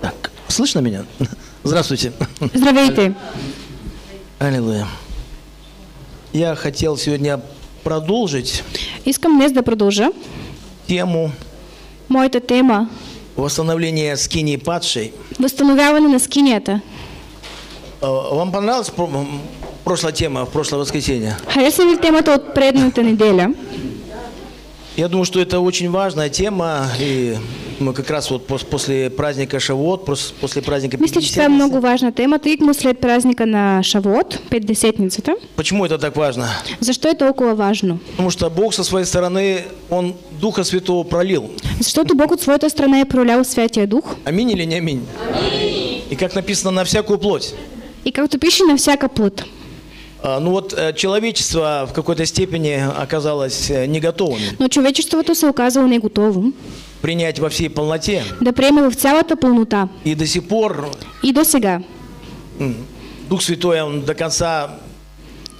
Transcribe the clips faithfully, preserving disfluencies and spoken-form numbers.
Так, слышно меня? Здравствуйте. Здравейте. Аллилуйя. Я хотел сегодня продолжить. Искам днес да продължа. Тему. Моята тема. Восстановление скинии падшей. Восстановяване на скинията. Вам понравилась прошлая тема, прошлое воскресенье? Хареса ли темата от предната неделя? Я думаю, что это очень важная тема, и мы как раз вот после праздника Шавуот, после праздника Пятидесятницы. Мисля, че това е много важна тема, тъй като след праздника на Шавуот, Пятидесятницата. Почему это так важно? Защо е толкова важно? Потому что Бог со своей стороны, Он Духа Святого пролил. Защото Бог от своята страна е пролял Святия Дух. Аминь или не аминь? Аминь. И как написано, на всякую плоть. И както пише, на всяка плът. Ну вот человечество в какой-то степени оказалось не готовым. Но человечеството се оказало не готовым. Принять во всей полноте. Да приеме в цялата полнота. И до сих пор. И до сега. Дух Святой он до конца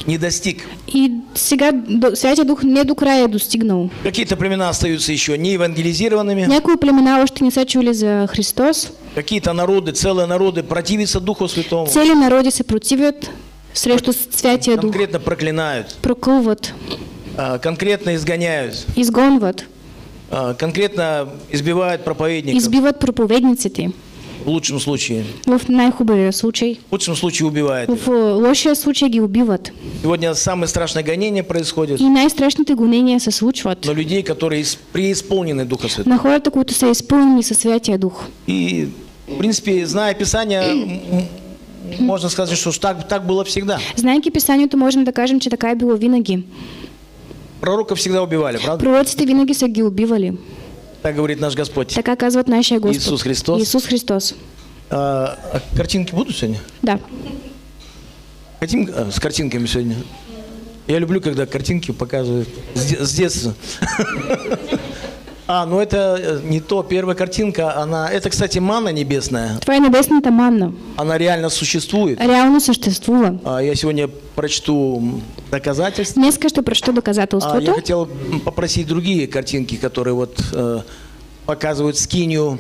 не достиг. И сега Святия Дух не до края достигнул. Какие-то племена остаются еще не евангелизированными. Някои племена още не са чули за Христос. Какие-то народы, целые народы противятся Духу Святому. Цели народы се противят. Срещу Святия Дух. Конкретно проклинают. Проклывают. Конкретно изгоняют. Изгонват. Конкретно избивают проповедников. Избивают проповедниците. В лучшем случае. В най-хубавия случай. В лучшем случае убивают. В лошия случай ги убиват. Сегодня самые страшные гонения происходят. И най-страшните гонения се случват. На людей, которые преисполнены Духа Святого. На хората, които са изпълнени със Святия Дух. И, в принципе, зная Писание, можно сказать, что так, так было всегда. Знаете, Писанието можем докажем, что такая было винаги. Пророков всегда убивали, правда? Пророците винаги са ги убивали. Так говорит наш Господь. Так оказывает наш Господь. Иисус Христос. Иисус Христос. А, а картинки будут сегодня? Да. Хотим а, с картинками сегодня? Я люблю, когда картинки показывают с, с детства. А, ну это не то, первая картинка, она, это, кстати, манна небесная. Твоя небесная это манна. Она реально существует. Реально существует. А, я сегодня прочту доказательства. Несколько, что прочту доказательства. А, я хотел попросить другие картинки, которые вот э, показывают скинию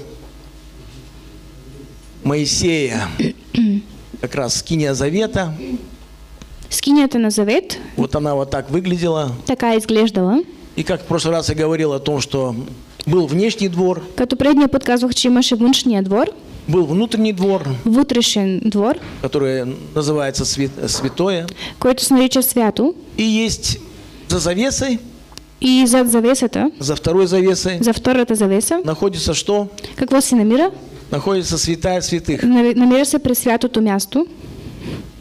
Моисея, как раз скиния Завета. Скиния это на Завет. Вот она вот так выглядела. Такая изглеждала. И как в прошлый раз я говорил о том, что был внешний двор. Като предния път казвах, че имаше външния двор. Был внутренний двор. Вътрешен двор. Который называется святое. Което се нарича свято. И есть за завесой. И зад завесата. За второй завесой. За втората завеса. Находится что? Какво се намира? Находится святая святых. Намира се през святото място.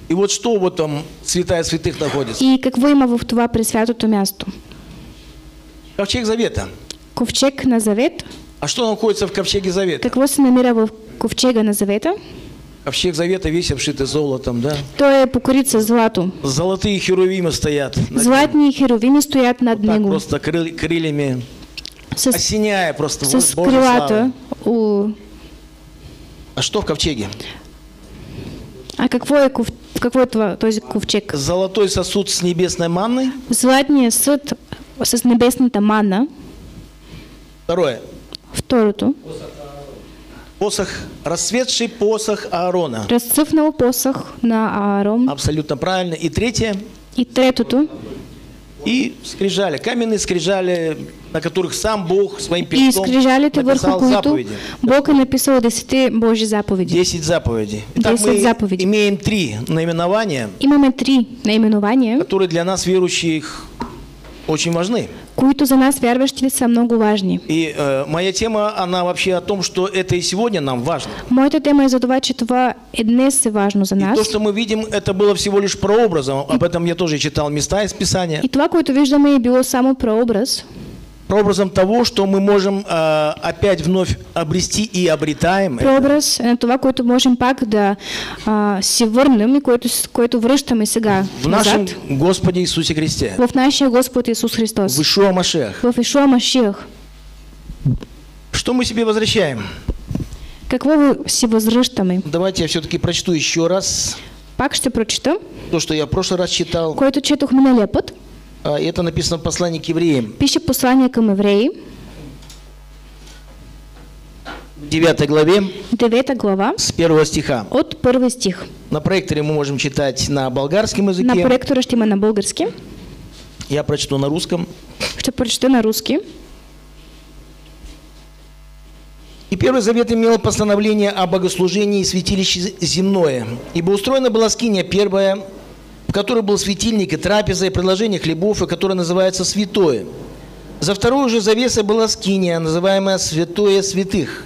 И вот что вот там святая святых находится? И какво има в това през святото място? Ковчег Завета. Ковчег на Завет. А что находится в Ковчеге Завета? Какво се намира в Ковчега на Завета? Ковчег Завета весь обшитый золотом, да? То е покрит със злато. Золотые херувимы стоят. Златные херувимы стоят над него. Просто крыльями. Осеняя просто. С крылата. А что в Ковчеге? А какво е Ковчег? Золотой сосуд с небесной манной. Златния съд с небесната манна. Второе. Второто. Посох, расцветший посох Аарона. Разцъфнал посох на Аарон. Абсолютно правильно. И третье. И третото. И скрижали, каменные скрижали, на которых сам Бог своим перстом написал заповеди. Бог написал десять Божьих заповедей. Десять заповедей. Итак, мы заповедей. Имеем три наименования. Имеем три наименования, которые для нас верующих очень важны. Които за нас вярващите са много важни. И э, моя тема, она вообще о том, что это и сегодня нам важно. Моята тема е за това, че това е днес е важно за нас. И то, что мы видим, это было всего лишь прообразом. Об этом я тоже читал места из Писания. И това, което виждаме, е било само прообраз. Прообразом того, что мы можем э, опять вновь обрести и обретаем. Прообраз на това, което можем пак да э, се върнем и което, което връщаме сега в нашем Господе Иисусе Христе. В нашем Господе Иисус Христос. В Ишуа Машех. В Ишуа Машех. Что мы себе возвращаем? Какво ви се възвръщаме? Давайте я все-таки прочту еще раз. Пак ще прочитам. То, что я в прошлый раз читал. Което четох миналия път. Это написано в послании к евреям. Пишет послание к евреям. В девятой главе. девятая глава. С первого стиха. От первого стих. На проекторе мы можем читать на болгарском языке. На проекторе читаем на болгарском. Я прочту на русском. Что прочту на русский. И Первый Завет имел постановление о богослужении и святилище земное. Ибо устроена была Скиния первая, в которой был светильник и трапеза, и предложение хлебов, и которое называется Святое. За вторую же завесой была Скиния, называемая Святое святых,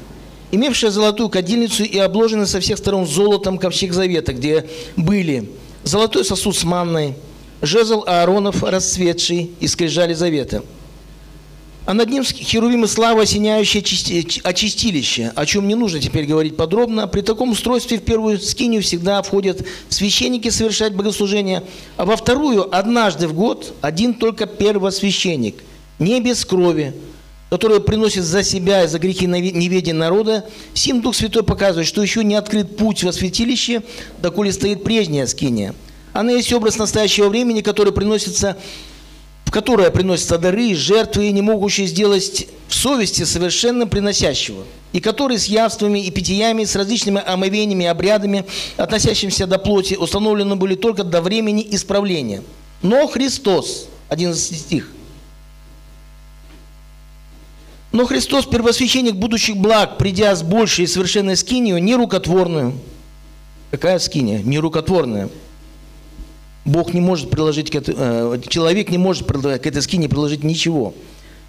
имевшая золотую кадильницу и обложенная со всех сторон золотом Ковчег Завета, где были золотой сосуд с манной, жезл Ааронов расцветший и скрижали Завета. А над ним херувимы славы, осеняющие очистилище, о чем не нужно теперь говорить подробно. При таком устройстве в первую скинию всегда входят священники совершать богослужение, а во вторую однажды в год один только первосвященник, не без крови, который приносит за себя и за грехи неведения народа. Сим Дух Святой показывает, что еще не открыт путь во святилище, доколе стоит прежняя скиния. Она есть образ настоящего времени, который приносится... в которое приносятся дары и жертвы, не могущие сделать в совести совершенно приносящего, и который с явствами и питьями, с различными омовениями и обрядами, относящимися до плоти, установлены были только до времени исправления. Но Христос, одиннадцатый стих, «Но Христос, первосвященник будущих благ, придя с большей и совершенной скинию, нерукотворную». Какая скиния? Нерукотворная. Бог не может приложить, к этому, человек не может к этой скинии приложить ничего.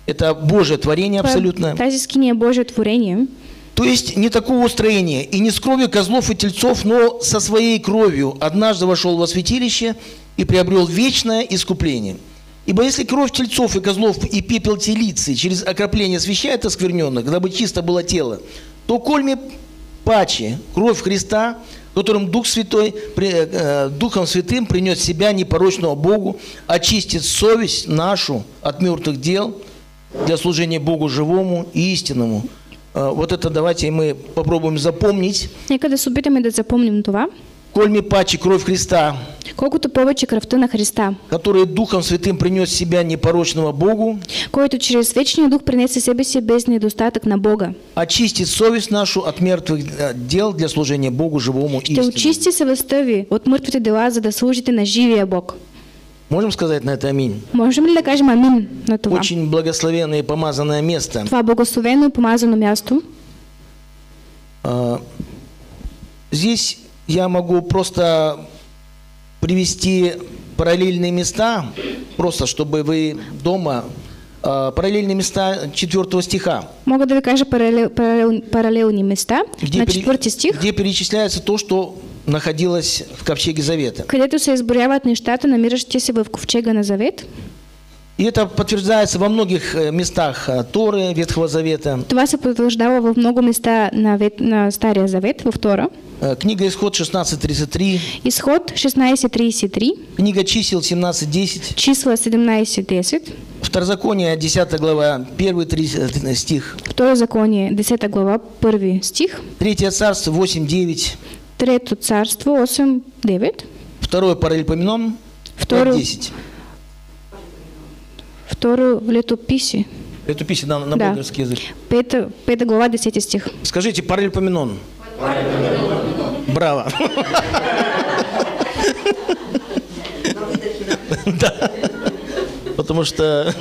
Это Божие творение абсолютно. Тази скиния Божие творение. То есть не такого устроения, и не с кровью козлов и тельцов, но со своей кровью однажды вошел во святилище и приобрел вечное искупление. Ибо если кровь тельцов и козлов и пепел телицы через окропление освящает оскверненных, дабы чисто было тело, то кольми паче кровь Христа, которым Дух Святой, Духом Святым принес себя непорочного Богу, очистит совесть нашу от мертвых дел для служения Богу живому и истинному. Вот это давайте мы попробуем запомнить. Некогда субитами да запомним това. Кольми паче кровь Христа, колкото повече кръвта на Христа, который Духом Святым принес себя непорочного Богу, който через вечния Дух принесе себе си без недостатък на Бога, очистит совесть нашу от мертвых дел для служения Богу живому и истинному. Ще очисти съвестта ви от мъртвите дела, за да служите на живия Бог. Можем сказать на это аминь? Можем ли да кажем аминь на това? Очень благословенное и помазанное место. Това благословено и помазано място. Здесь я могу просто привести параллельные места, просто чтобы вы дома, параллельные места четвёртого стиха. Могу да кажу параллель, параллель, параллельные места где на четвёртый стих. Где перечисляется то, что находилось в Ковчеге Завета. Където се изброяват нещата, намиращиеся в Ковчега на Завет. И это подтверждается во многих местах Торы, Ветхого Завета. Това се подтверждало во много места на, вет, на Стария Завет, во Втора. Книга Исход шестнадцать тридцать три. Исход шестнадцать тридцать три. Книга Чисел семнадцать десять. Числа семнадцать десять. Второзаконие десятая глава, первый стих. Второзаконие десятая глава, первый стих. Третье царство восемь девять. Третье царство восемь девять. Второй паралипоменон пять десять. Вторую летописи. Летописи на, на да. болгарский язык. Пятая глава, десятый стих. Скажите, паралипоменон. Браво. Да. Потому что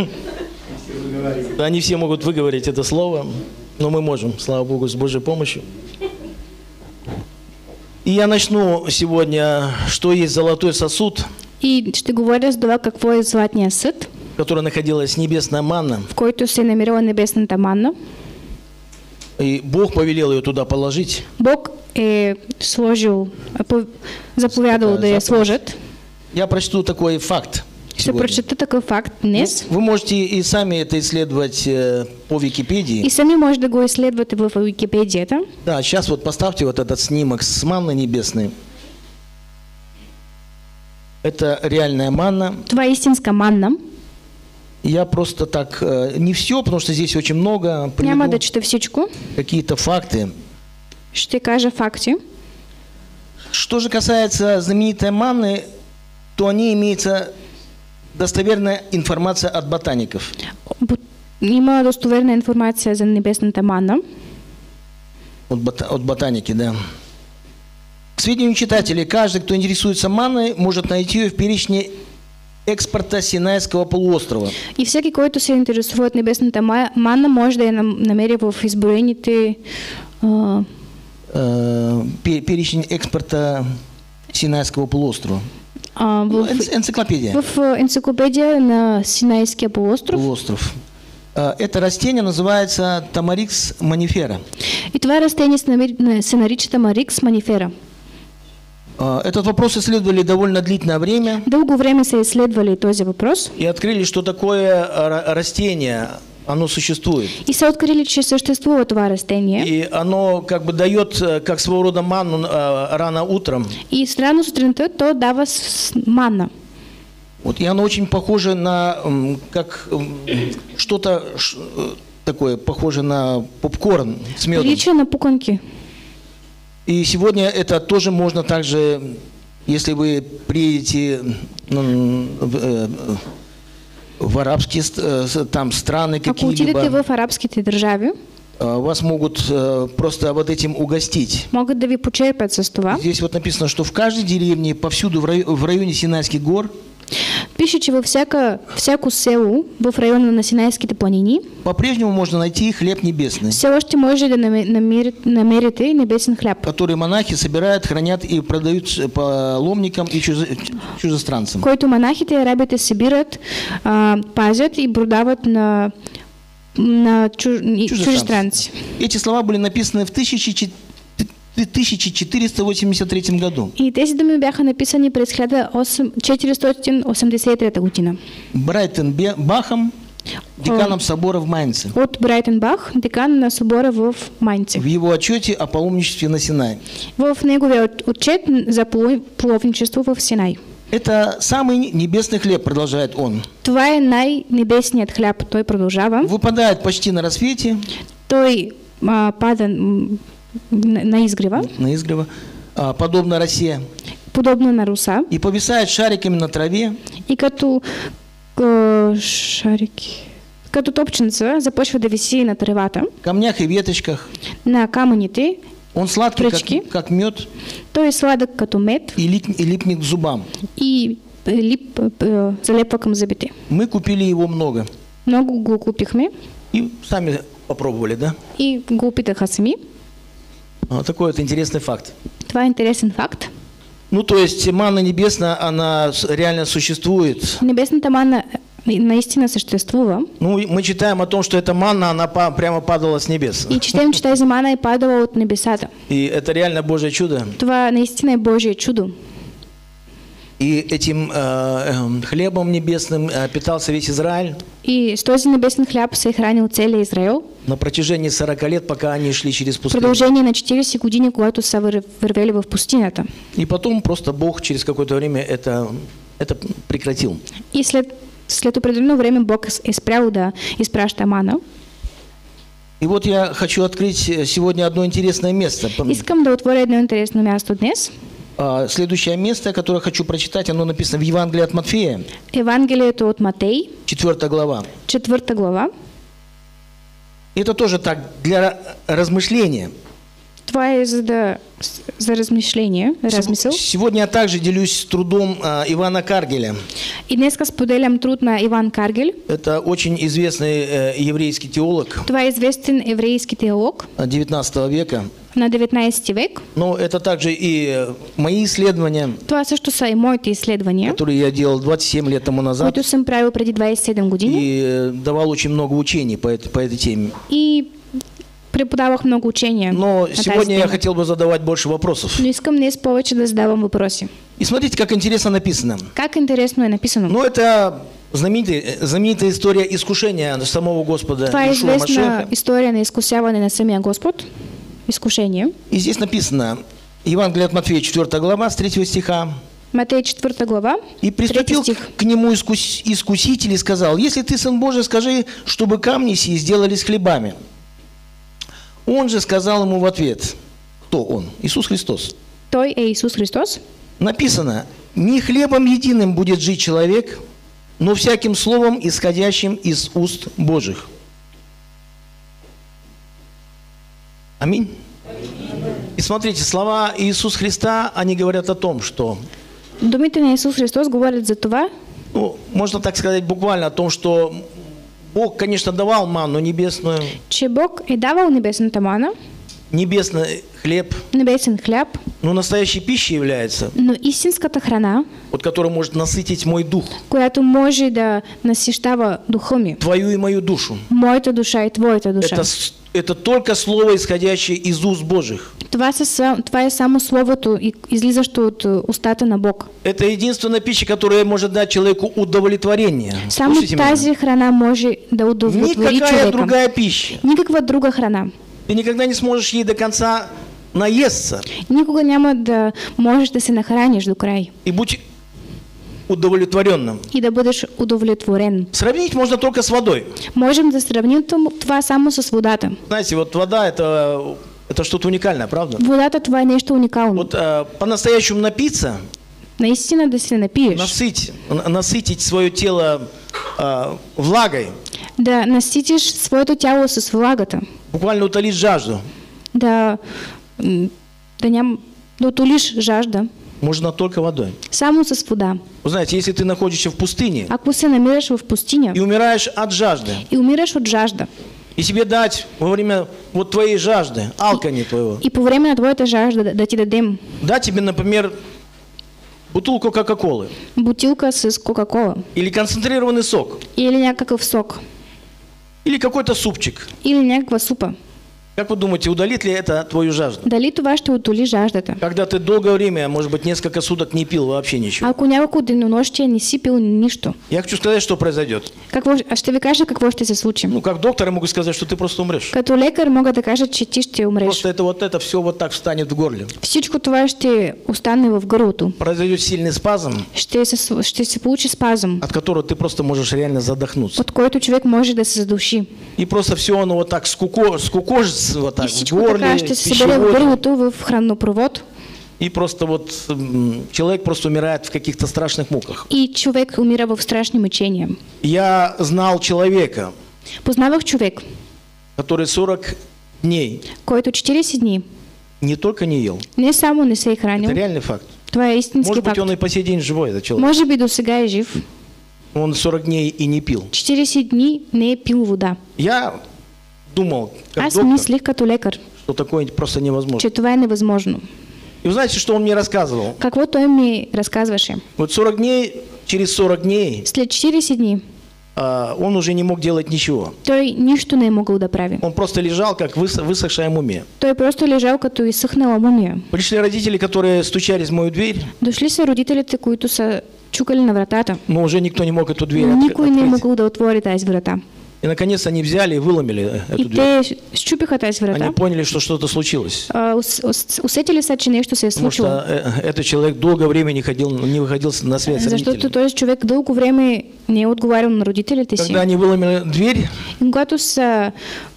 они все могут выговорить это слово, но мы можем, слава Богу, с Божьей помощью. И я начну сегодня, что есть золотой сосуд. И что говоришь, да, какой золотный сосуд? В которой находилась небесная манна. В който се намирала небесната манна. И Бог повелел ее туда положить. Бог э, сложил, заповедовал, да, я сложит. Я прочту такой факт. Ще прочета такой факт днес. Вы можете и сами это исследовать по Википедии. И сами можете го исследовать в Википедии это. Да, сейчас вот поставьте вот этот снимок с манной небесной. Это реальная манна. Твоя истинская манна. Я просто так, не все, потому что здесь очень много, приведу какие-то факты. Ще кажа факти. Что же касается знаменитой манны, то о ней имеется достоверная информация от ботаников. Има достоверная информация за небесната манна. от, бот, от ботаники, да. К сведению читателей, каждый, кто интересуется манной, может найти ее в перечне экспорта Синайского полуострова. И всякий, който се интересует небесната манна, может да я намери в изброените... Э... Перечень экспорта Синайского полуострова. А, в... Энциклопедия. В энциклопедия на Синайский полуостров. Полуостров. Это растение называется Тамарикс манифера. И твое растение се нарича Тамарикс манифера. Этот вопрос исследовали довольно длительное время. Долгое время се исследовали този вопрос. И открыли, что такое растение, оно существует. И се открыли, что существует това растение. И оно как бы дает как своего рода манну рано утром. И рано с утринта то дава манна. Вот, и оно очень похоже на, как что-то такое, похоже на попкорн с медом. Приличие на пуканки. И сегодня это тоже можно также, если вы приедете в арабские там страны какие-либо. Ако в арабские державы. Вас могут просто вот этим угостить. Могут да ви почерпят с това. Здесь вот написано, что в каждой деревне, повсюду в районе Синайских гор. Пише, че във всяка, всяко село в района на Синайските планини по-прежнему можно найти хлеб небесный. Все още може да намерите, намерите небесен хлеб. Который монахи собирают, хранят и продают паломникам и чужестранцам. Който монахите и арабите събират, пазят и продават на, на чуж... чужестранци. Эти слова были написаны в тысяча четыреста восемьдесят третьем году. И тези думи бяха написани през хиляда четыреста восемьдесят третья година. Брайтен Бахом, деканом собора в Майнце. От Брайтен Бах, декан на собора в Майнце. В его отчете о паломничестве на Синай. В неговия отчет за паломничество в Синай. Это самый небесный хлеб, продолжает он. Това е най-небесният хлеб, той продължава. Выпадает почти на рассвете. Той а, пада... На изгрева. На изгрева. Подобно росе. Подобно на руса. И повисает шариками на траве. И като э, шарики. Като топченца започва да виси на тревата. Камнях и веточках. На камъните. Он сладкий, как, как мед. То есть сладок, като мед. И, лип, и липнет к зубам. И лип, э, залепва към зъбите. Мы купили его много. Много го купихме. И сами попробовали, да? И го опитаха сами. Такой вот интересный факт. Твой интересный факт. Ну, то есть манна небесная, она реально существует. Небесная манна наистина существует. Ну, мы читаем о том, что эта манна, она прямо падала с небес. И читаем, читаем, что манна и падала от небеса. И это реально Божье чудо. Това наистина Божье чудо. И этим э, хлебом небесным э, питался весь Израиль. И что за небесный хлеб сохранил целый Израиль? На протяжении сорока лет, пока они шли через пустыню. Продолжение на четыре секунды, когда са вървели в пустинята. И потом просто Бог через какое-то время это, это прекратил. И след, след определенного времени Бог спрял да изпраща мана. И вот я хочу открыть сегодня одно интересное место. Искам да отворя одно интересное место днес. Следующее место, которое хочу прочитать, оно написано в Евангелии от Матфея. Евангелие от Матфея. Четвертая глава. Четвертая глава. Это тоже так, для размышления. Твое за, за размышление, размысел. Сегодня я также делюсь с трудом а, Ивана Каргеля. И днеска споделям труд на Иван Каргель. Это очень известный э, еврейский теолог. Твой известен еврейский теолог. девятнадцатого века. На девятнадесети век. Но это также и мои исследования. Това също са и моите исследования. Которые я делал двадцать семь лет тому назад. Които съм правил преди двадесет и седем години. И давал очень много учений по этой, по этой теме. И преподавах много учения. Но сегодня я хотел бы задавать больше вопросов. Но искам днес повече да задавам вопросы. И смотрите, как интересно написано. Как интересно написано. Ну, это знаменитая, знаменитая история искушения самого Господа Ишуа Машеха. История на искусяване на самия Господ. Искушение. И здесь написано, Евангелие от Матфея, четвёртая глава, с третьего стиха. Матфея, четвёртая глава, и приступил стих. К нему искус, искуситель и сказал, если ты сын Божий, скажи, чтобы камни сии сделались хлебами. Он же сказал ему в ответ, кто он? Иисус Христос. Той е Иисус Христос. Написано, не хлебом единым будет жить человек, но всяким словом, исходящим из уст Божьих. Аминь. И смотрите, слова Иисуса Христа, они говорят о том, что... Думаете, Иисус Христос говорит за това? Ну, можно так сказать буквально о том, что Бог, конечно, давал ману небесную. Че Бог и давал небесную ману? Небесный хлеб. Небесный хлеб. Но настоящей пищей является. Но истинская храна. Вот которая может насытить мой дух. Която може да насищава духа ми. Твою и мою душу. Моята душа и твоята душа. Это, это только слово, исходящее из уст Божьих. Това са, това е само словото, излизащо от устата на Бог. Это единственная пища, которая может дать человеку удовлетворение. Само тази храна може да удовлетвори човека. Никакая другая пища. Никаква друга храна. Ты никогда не сможешь ей до конца наесться. Никуда няма да можешь да се нахранишь до края. И будь удовлетворенным. И да будешь удовлетворен. Сравнить можно только с водой. Можем да сравнить това само с водата. Знаете, вот вода это, это что-то уникальное, правда? Водата това е нечто уникално. Вот а, по-настоящему напиться. Наистина да се напиешь. Насыть, насытить свое тело а, влагой. Да насытишь свое тело с влагата. Буквально утолить жажду. Да, да ням, да утолишь жажду. Можно только водой. Само со вода. Вы знаете, если ты находишься в пустыне. А если намираешься в пустыне. И умираешь от жажды. И умираешь от жажды. И тебе дать во время вот твоей жажды, алкани твоего. И по времени твоей жажды да тебе дадим. Да тебе, например, бутылку кока-колы. Бутылка с кока-колы. Или концентрированный сок. Или някакъв сок. Или какой-то супчик. Или некого супа. Как вы думаете, удалит ли это твою жажду? Удалит това, что утоли жаждата. Когда ты долгое время, может быть, несколько суток не пил вообще ничего. Ако няколко денонощия не си пил ничто. Я хочу сказать, что произойдет. Как вы, а что вы кажете, как вы это случится? Ну, как доктор, я могу сказать, что ты просто умрешь. Като лекар мога да кажа, че ти ще умреш. Просто это вот это все вот так встанет в горле. Всичко това ще остане в горлото. Произойдет сильный спазм. Ще се, ще се получи спазм. От которого ты просто можешь реально задохнуться. От който человек может да се задуши. И просто все оно вот так скуко, скукожится. Вот так, и в горле, пищевод. И просто вот человек просто умирает в каких-то страшных муках. И человек умирал в страшном мучении. Я знал человека. Познавал человек. Который сорок дней. Който четиридесет дней. Не только не ел. Не само не се хранил. Это реальный факт. Твоя истинский факт. Может быть, он и по сей день живой, этот человек. Может быть, до сега и жив. Он сорок дней и не пил. четиридесет дней не пил вода. Я думал, как доктор, мислих, като лекар, что такое просто невозможно. Че това е невозможно. И вы знаете, что он мне рассказывал? Какво той ми рассказываше? Вот сорок дней, через сорок дней, след четиридесет дни, а, он уже не мог делать ничего. Той ничто не могъл да прави. Он просто лежал, как высохшая мумия. Той просто лежал, като иссъхнала мумия. Пришли родители, которые стучались в мою дверь. Дошли са родителите, които са чукали на вратата. Но уже никто не мог эту дверь открыть. Никой не могъл да отвори тази врата. И наконец они взяли и выломили эту и дверь. Они поняли, что что-то случилось. А, ус, ус, усетили сочинение, что се случило. Потому что этот человек долгое время не ходил, не выходил на связь с родителями. За что человек долгое время не отговаривал на родителей. Когда они выломили дверь, и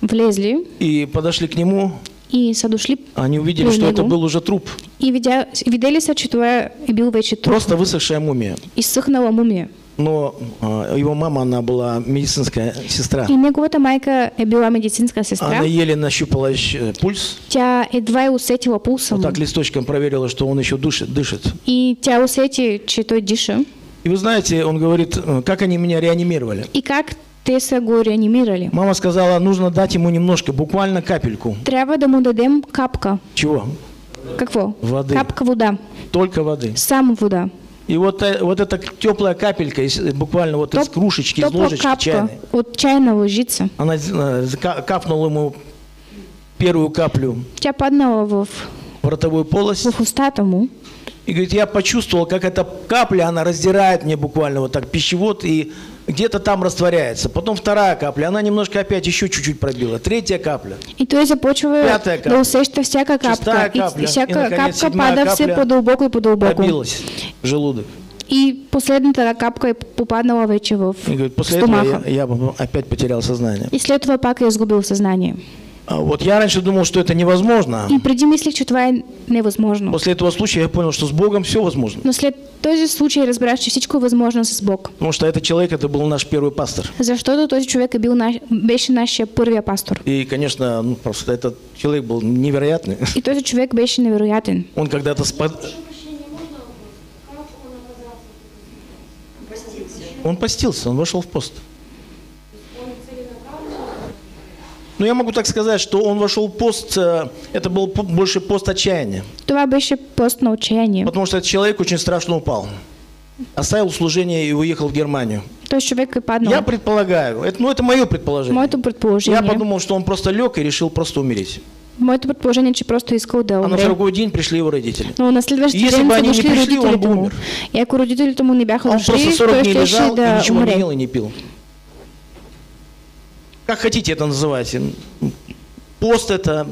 влезли и подошли к нему, и садушли. Они увидели, что него, это был уже труп. И видя, видели, что твоя и бил вече труп. Просто высохшая мумия. И ссыхнула мумия. Но э, его мама, она была медицинская сестра. И неговата майка была медицинская сестра. Она еле нащупала пульс. Тя едва усетила пульсом. Вот так листочком проверила, что он еще дышит. дышит. И тя усети, че той диша. И вы знаете, он говорит, как они меня реанимировали. И как те са го реанимировали. Мама сказала, нужно дать ему немножко, буквально капельку. Трябва да му дадем капка. Чего? Какво? Воды. Капка вода. Только воды. Сам вода. И вот, вот эта теплая капелька, буквально вот Топ, из кружечки, из ложечки чайной. От чайного лжица. Она капнула ему первую каплю в ротовую полость. В и говорит, я почувствовал, как эта капля, она раздирает мне буквально вот так пищевод и где-то там растворяется. Потом вторая капля, она немножко опять еще чуть-чуть пробила. Третья капля. И то есть започвая, пятая капля. Да всякая капля. И, и всякая и, наконец, капля падала все по долбоку и по долбоку. Пробилась в желудок. И последняя капка попадала вече в стомаха. И говорит, после этого я, я опять потерял сознание. И след этого пак я сгубил сознание. Вот я раньше думал, что это невозможно. И преди мислех, че това е невъзможно. После этого случая я понял, что с Богом все возможно. Но след този случай разбираш, че всичко е възможно с Бог. Потому что этот человек это был наш первый пастор. Защото този човек е бил наш, беше нашия първия пастор. И, конечно, ну, просто этот человек был невероятный. И този човек беше невероятен. Он когда-то спад. Он постился, он вошел в пост. Но я могу так сказать, что он вошел в пост, это был больше пост отчаяния. Това беше пост на отчаяние. Потому что этот человек очень страшно упал. Оставил служение и уехал в Германию. То есть человек и падал. Я предполагаю, это, ну это мое предположение. Моето предположение. Я подумал, что он просто лег и решил просто умереть. Моето предположение, че просто искал да умре. А на другой день пришли его родители. Но на следващий день пришли родителите му. И ако родителите му не бяха дошли, той щеше да умре. Он просто сорок дней лежал и ничего не ел и не пил. Как хотите это называйте, пост это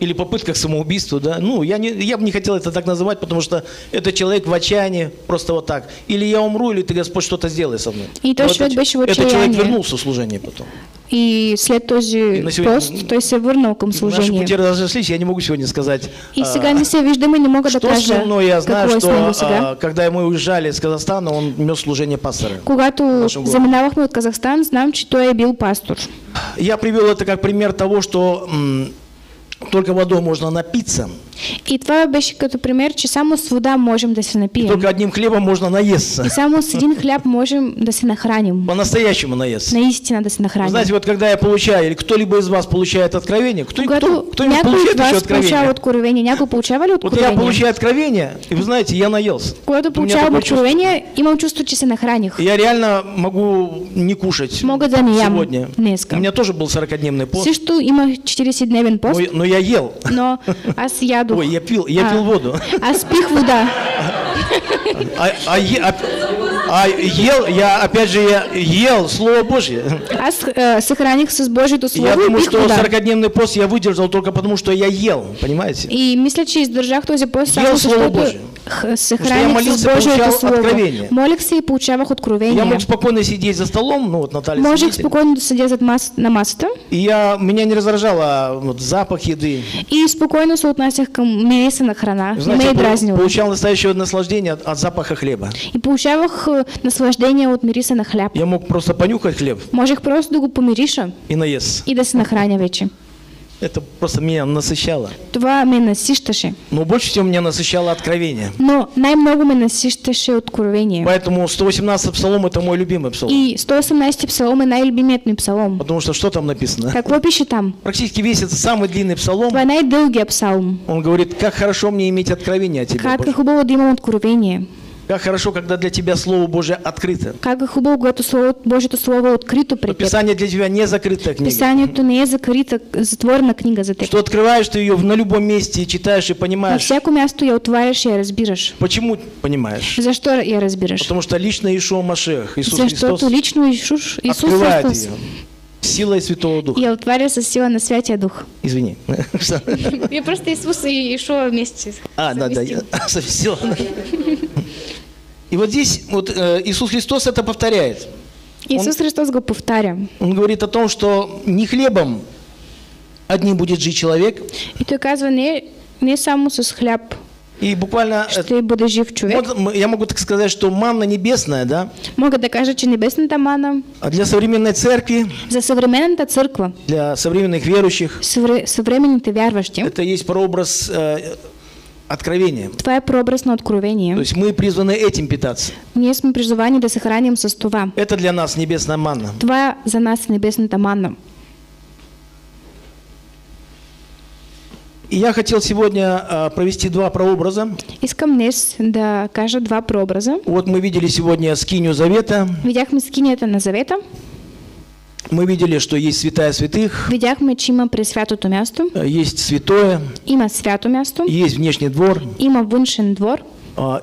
или попытка к самоубийству, да? Ну, я, не, я бы не хотел это так называть, потому что это человек в отчаянии, просто вот так. Или я умру, или ты, Господь, что-то сделай со мной. И то, что этот человек вернулся в служение потом. И след този пост, то есть я вернул к служению. Наши пути разошлись, я не могу сегодня сказать, и сегодня все видимо не могут докажать. Но я знаю, что когда мы уезжали из Казахстана, он нес служение пастора. Когато заминавахме от Казахстан, знам, че той е бил пастор. Я привел это как пример того, что только водой можно напиться. И това беше като пример, че само с вода можем да се напием. И только одним хлебом можно наесться. И само с один хлеб можем да се нахраним. По-настоящему наесться. Наистина да се нахраним. Вы знаете, вот когда я получаю, или кто-либо из вас получает откровение, кто-нибудь кто, кто получает еще откровение? откровение. Някой получавали откровение? Вот я получаю откровение, и вы знаете, я наелся. Когато получавам откровение, имам чувство, че се нахраних. Я реально могу не кушать. Мога да не ям сегодня. Днеска. У меня тоже был сорокадневный пост. Също имах четиридесетдневен пост. Но, но я ел. Но аз я Ой, я пил, я а, пил воду. А спих вода. А, а, е, а, а ел, я опять же я ел Слово Божье. А с, э, сохранился с Божьего Слова. Я думаю, что сорокадневный пост я выдержал только потому, что я ел, понимаете? И мисля, че издържах този пост, ел Слово Божье. Сохранился молился, с Божьего Слова. Молился и получавах откровение. Я мог спокойно сидеть за столом, ну вот Наталья. Можешь спокойно сидеть на масте. И я, меня не раздражало вот, запах еды. И спокойно соотносился к мереса на храна. Знаете, я дразнила. Получал настоящее наслаждение от, от запаха хлеба. И получал их наслаждение от мереса на хлеб. Я мог просто понюхать хлеб. Можешь просто его помириша. И наесться. И да се нахраня вече. Это просто меня насыщало. Това ме насищаше. Но больше всего меня насыщало откровение. Но най-много ме насищаше откровение. Поэтому сто восемнадцатый псалом это мой любимый псалом. И сто восемнадцатый псалом и най-любимый псалом. Потому что что там написано? Какво пише там? Практически весь этот самый длинный псалом. Това най-дългия псалом. Он говорит, как хорошо мне иметь откровение о тебе. Как хубаво да имам откровение. Как хорошо, когда для тебя Слово Божие открыто. Как хубаво, когато Слово Божието Слово открыто при тебе. Писание для тебя не закрытая книга. Писанието не е закрита, затворена книга за теб. Что открываешь ты ее на любом месте и читаешь и понимаешь. На всяко място я отваряш и я разбираш. Почему понимаешь? За что я разбираш? Потому что лично Ишуа Машех, Иисус Христос. За что лично Иисус Христос. Силой Святого Духа. Я утворился сила на Святия Дух. Извини. Я просто Иисус и Ишуа вместе. А, да, да, я совсем. И вот здесь вот Иисус Христос это повторяет. Иисус Христос го повторя. Он говорит о том, что не хлебом одним будет жить человек. И то оказывается не само с хлеб. И буквально буду жив человек. Я могу так сказать, что манна небесная, да? Могу докажуть, что небесная манна. А для современной церкви? За современная церковь. Для современных верующих. Современных верующих. Это есть прообраз э, откровения. Твое прообраз на откровение. То есть мы призваны этим питаться. Не мы призваны да сохраним состава. Это для нас небесная манна. Твоя за нас небесная манна. И я хотел сегодня провести два прообраза. Искам днес да кажа два прообраза. Вот мы видели сегодня Скинию Завета. Видяхме Скинията на Завета. Мы видели, что есть Святая святых. Видяхме, че има пресвятото място. Есть святое. Има свято място. Есть внешний двор. Има външен двор.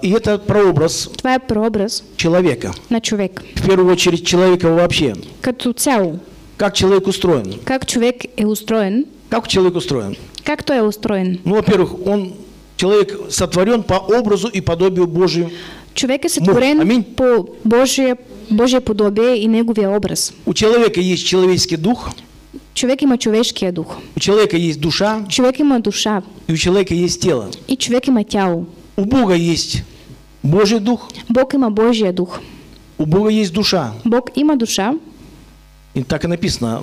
И это прообраз. Твоя прообраз. Человека. На човек. В первую очередь человека вообще. Като цяло. Как человек устроен. Как человек е устроен. Как человек устроен? Как то я устроен? Ну, во-первых, он человек сотворен по образу и подобию Божию. Человек сотворен Аминь. По Божье, Божье подобие и неговия образ. У человека есть человеческий дух. Човек има човешкия дух. У человека есть душа. Човек има душа. И у человека есть тело. И човек има тяло. У Бога есть Божий дух. Бог има Божия дух. У Бога есть душа. Бог има душа. И так и написано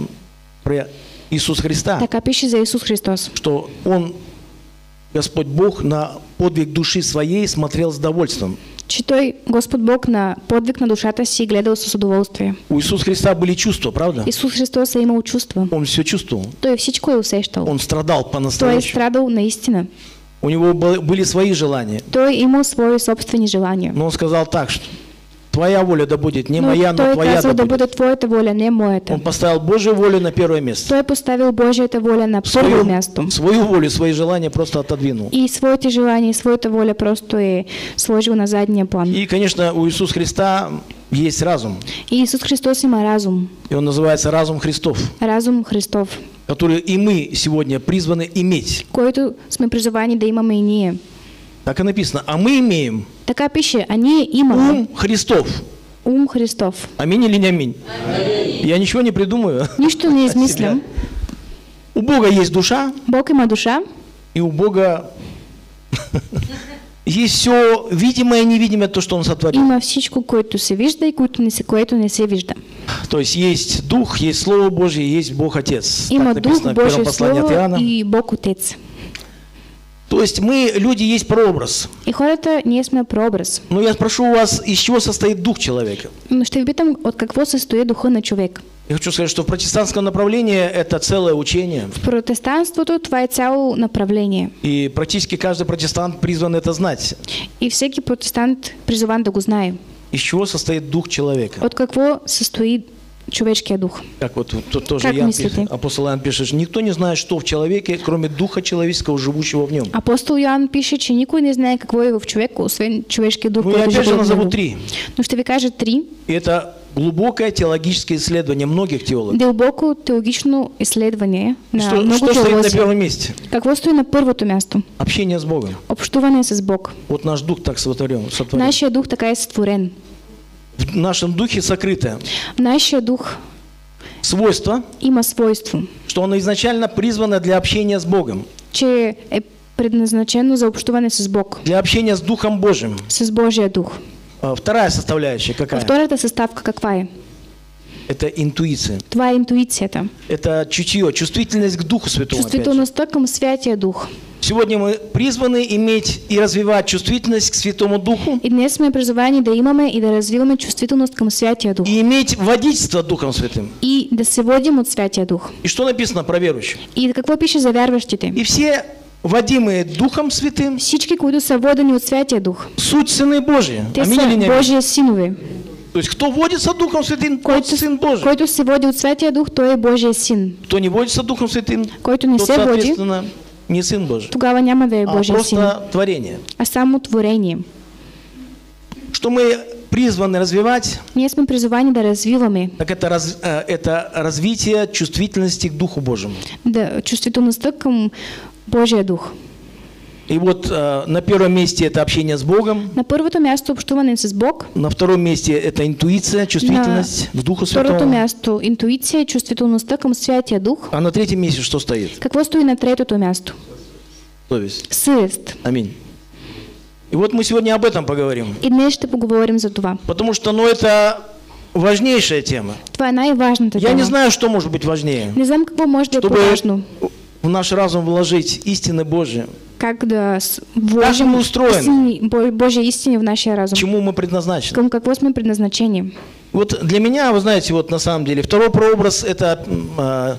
про Иисуса Христа. Така пише за Иисус Христос. Что он, Господь Бог, на подвиг души своей смотрел с довольством. Че той Господ Бог на подвиг на душата си гледал с удоволствие. У Иисуса Христа были чувства, правда? Иисус Христос имел чувства. Он все чувствовал. Той всичко е усещал. Он страдал по-настоящему. Той страдал наистина. У него были свои желания. Той имел свои собственные желания. Но он сказал так, что твоя воля да будет, не но моя, но твоя да будет. Твоя воля, не моя. Он поставил Божью волю на первое место. Той поставил Божью волю на первое место. Свою волю, свои желания просто отодвинул. И свои желания, и свою волю просто и сложил на задний план. И, конечно, у Иисуса Христа есть разум. И Иисус Христос има разум. И он называется разум Христов. Разум Христов. Который и мы сегодня призваны иметь. Който сме призывани да имаме и ние. Так и написано, а мы имеем. Така пише, они имаме. Ум Христов. Ум Христов. Аминь или не аминь? Аминь. Я ничего не придумаю. Ничто не измислим. У Бога есть душа. Бог има душа. И у Бога есть все видимое и невидимое, то, что Он сотворил. Има всичко, което се вижда и което не се вижда. То есть есть Дух, есть Слово Божье, есть Бог Отец. Има Дух, Божие Слово и Бог Отец. То есть мы, люди, есть прообраз. И хората не сме прообраз. Но я спрошу у вас, из чего состоит дух человека? Ну что питам, от какого состоит духа на человека? Я хочу сказать, что в протестантском направлении это целое учение. В протестанстве тут целое направление. И практически каждый протестант призван это знать. И всякий протестант призван да го знае. Из чего состоит дух человека? От какого состоит человеческий дух. Как вот тут тоже Иоанн пишет, апостол Иоанн пишет, никто не знает, что в человеке, кроме духа человеческого, живущего в нем. Апостол Иоанн пишет, что никто не знает, какой его в человеку, освен человеческий дух. Ну, я опять же назову три. Ну, что вы кажете, три. И это глубокое теологическое исследование многих теологов. Глубокое теологическое исследование. Что, на что стоит на первом месте? Какво стоит на первом месте? Общение с Богом. Общение с Богом. Вот наш дух так сотворен. Наш дух такая сотворен. В нашем духе сокрыто. Наш дух. Свойство. Има свойство. Что оно изначально призвано для общения с Богом. Че е предназначено за общение с Богом. Для общения с Духом Божьим. С Божьим дух. Вторая составляющая какая? Вторая составка какая? Это интуиция. Твоя интуиция там. Это чутье, чувствительность к Духу Святому. Чувствительность только святия дух. Сегодня мы призваны иметь и развивать чувствительность к Святому Духу. И днес мы призваны да имаме и да развиваме чувствительность к Святия Духу. И иметь водительство Духом Святым. И да се водим от Святия Дух. И что написано про верующих? И какво пише за вярващите? И все водимые Духом Святым. Всички, които са водени от Святия Дух. Суть сыны Божии. Те са Божии синове. То есть кто водится Духом Святым, тот Сын Божий. Който се води от Святия Дух, той е Божий Син. Кто не водится Духом Святым, който не се води, не Сын Божий, тогава няма да е Божий, а просто Син. Творение. А само творение. Что мы призваны развивать? Ние сме призвани да развиваме. Так это, раз, это развитие чувствительности к Духу Божьему. Да, чувствительности к Божий Дух. И вот э, на первом месте это общение с Богом. На первом месте общение с Богом. На втором месте это интуиция, чувствительность на к Духу Святому. На втором месте интуиция, чувствительность к Святому Духу. А на третьем месте что стоит? Какво стоит на третьем месте? Совесть. Совесть. Аминь. И вот мы сегодня об этом поговорим. И днес поговорим за това. Потому что, ну, это важнейшая тема. Твоя наиважная тема. Я не знаю, что может быть важнее. Не знаю, какво может быть важнее. В наш разум вложить истины Божьи. Как да вложим истине, Божьей истине в наш разум. Чему мы предназначены? Как, как вот мы предназначение. Вот для меня, вы знаете, вот на самом деле, второй прообраз – это э,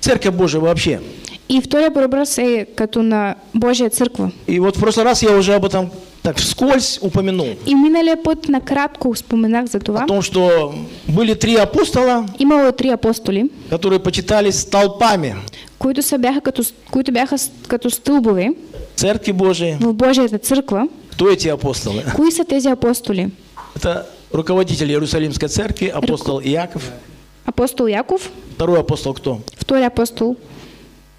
Церковь Божия вообще. И второй прообраз – как на Божья Церковь. И вот в прошлый раз я уже об этом так вскользь упомянул. И минали под накратку вспоминах за това. О том, что были три апостола, имало три апостоли, которые почитались толпами. Които са бяха като, които бяха като стълбове църкви Божии. В Божията църква. Кто эти апостолы? Кои са тези апостоли? Это руководитель Иерусалимской церкви, апостол Иаков. Апостол Иаков. Второй апостол кто? Второй апостол.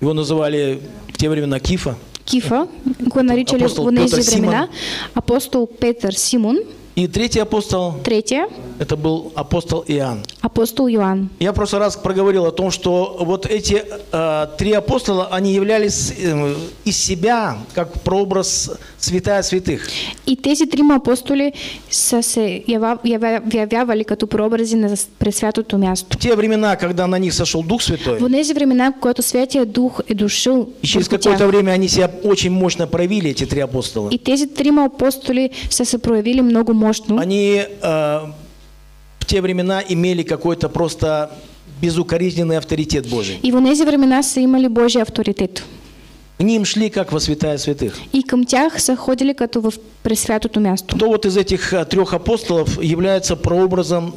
Его называли в те времена Кифа. Кифа. Го наричали в тези времена апостол Петр Симон. И третий апостол. Третья. Это был апостол Иоанн. Апостол Иоанн. Я просто раз проговорил о том, что вот эти э, три апостола, они являлись э, из себя как прообраз святая святых. И тези трима апостоли се явявали като прообрази на пресвятото място. В те времена, когда на них сошел Дух Святой. В тези времена, когато Святия Дух е дошъл. И через какое-то время они себя очень мощно проявили, эти три апостола. И тези трима апостоли се се проявили много мощно. Они э, в те времена имели какой-то просто безукоризненный авторитет Божий. И в тези времена са имали Божий авторитет. К ним шли как во святая святых. И към тях са ходили като в пресвятото място. Кто вот из этих трех апостолов является прообразом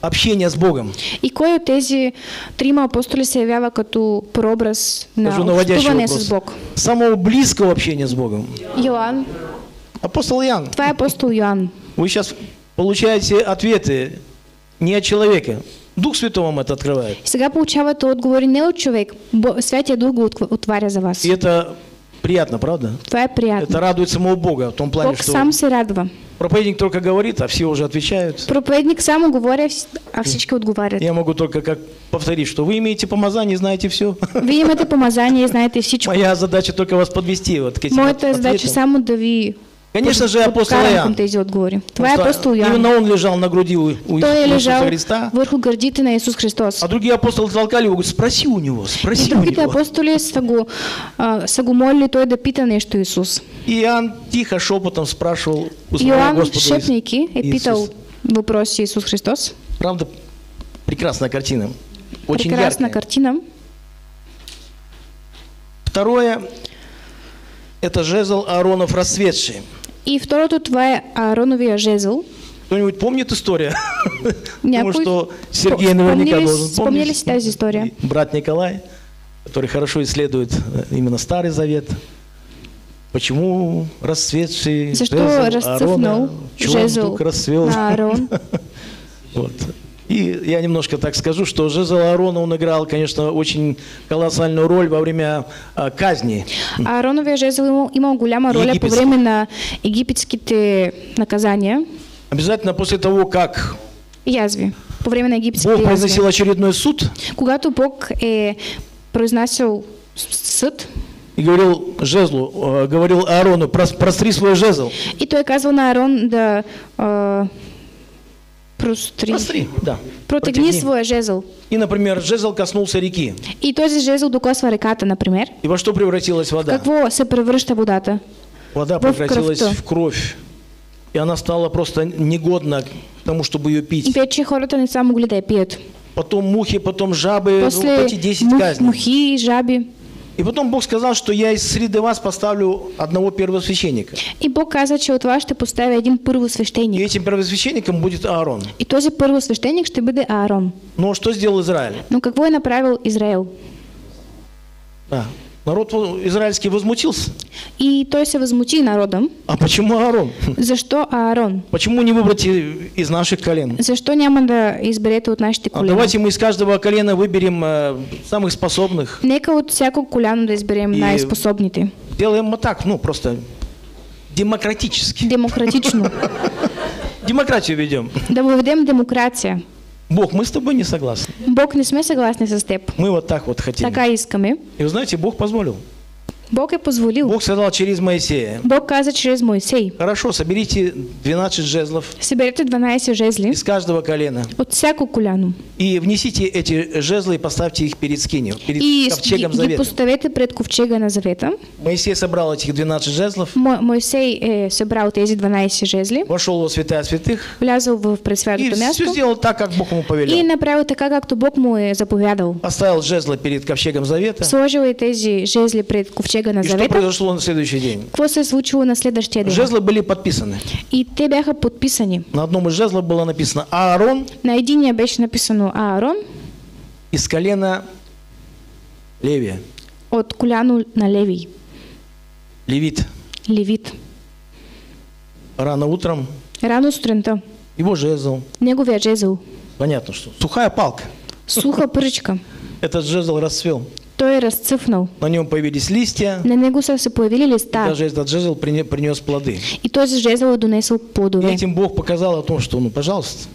общения с Богом? И кой от тези трима апостоли се явява като прообраз на общуване с Бог? Самого близкого общения с Богом. Иоанн. Апостол Иоанн. Твой апостол Иоанн. Вы сейчас получаете ответы не от человека. Дух Святой вам это открывает. Сега получавате отговори не от човек. Святия Дух го отваря за вас. И это приятно, правда? Това е приятно. Это радует самого Бога в том плане, Бог что сам се радва. Проповедник только говорит, а все уже отвечают. Проповедник сам говорит, а всички отговаривают. Я могу только как повторить, что вы имеете помазание, знаете все. Вы имеете помазание, знаете всичко. Моя задача только вас подвести вот к этим Моята ответам. Задача само да ви. Конечно же, апостол Иоанн. Именно он лежал на груди у, у Иисуса Христа. На Иисус Христос. А другие апостолы толкали его, говорят, спроси у него, спроси и у него. Апостоли сагу, сагу молили, той да пита нечто Иисус. И Иоанн тихо шепотом спрашивал у своего Господа Иисуса. И питал вопрос Иисус Христос. Правда, прекрасная картина. Очень прекрасная яркая картина. Второе, это жезл Ааронов расцветший. И второто това е Аароновия жезъл. Кто-нибудь помнит историю? Потому что Сергей наверняка должен помнить. Тази история. Брат Николай, который хорошо исследует именно Старый Завет. Почему расцветший жезл? Жезл расцвел. Вот. И я немножко так скажу, что жезл Аарона, он играл, конечно, очень колоссальную роль во время а, казни. Аароновия жезл имел голяма роль во время египетских наказаний. Обязательно после того, как язви, во время египетских Бог произносил очередной суд. Когато Бог е произносил суд. И говорил жезлу, говорил Аарону, простри свой жезл. И то оказывал на Аарон да. Простри. Простри, да. Протягни свой жезл. И, например, жезл коснулся реки. И този жезл докосва реката, например. И во что превратилась вода? Какво се превръща водата? Вода превратилась в кровь. И она стала просто негодна к тому, чтобы ее пить. И вече хората не са могли да я пият. Потом мухи, потом жабы. После ну, почти десять казней. Мухи и жаби. И потом Бог сказал, что я из среды вас поставлю одного первосвященника. И Бог сказал, что от вас ты поставишь один первосвященник. И этим первосвященником будет Аарон. И тот же первосвященник, что будет Аарон. Но что сделал Израиль? Ну как его направил Израиль? Да. Народ израильский возмутился. И то есть возмути народом. А почему Аарон? За что Аарон? Почему не выбрать из наших колен? За что няма да изберете от нашите колена? А давайте мы из каждого колена выберем э, самых способных. Нека от всякого коляна да изберем и най-способните. Делаем мы так, ну просто демократически. Демократично. Демократию ведем. Да выведем демократия. Бог, мы с тобой не согласны. Бог, не сме согласны со степ. Мы вот так вот хотим. Така искаме. И вы знаете, Бог позволил. Бог и позволил. Бог сказал через Моисея. Бог каза через Моисей. Хорошо, соберите двенадцать жезлов. Соберите двенадцать жезли. Из каждого колена. От всяко коляну. И внесите эти жезлы и поставьте их перед скинью, перед и ковчегом завета. И поставите пред ковчега на завета. Моисей собрал этих двенадцать жезлов. Мо Моисей э, собрал эти двенадцать жезли. Вошел во святая святых. Влязал в пресвятое место. И все сделал так, как Бог ему повелел. И направил так, как Бог ему заповедал. Оставил жезлы перед ковчегом завета. Сложил эти жезли пред ковчегом. И что произошло на следующий день? Жезлы были подписаны. И те бяха подписани. На одном из жезлов было написано Аарон. На едине беше написано Аарон. Из колена Левия. От коляну на Левий. Левит. Левит. Рано утром. Рано сутринта. Его жезл. Неговия жезл. Понятно, что сухая палка. Суха пырочка. Этот жезл расцвел. той расцвёл. На нем появились листья. На него сразу появились листа. И даже этот жезл принес плоды. И тот жезл донесел плодове. И этим Бог показал о том, что, ну, пожалуйста.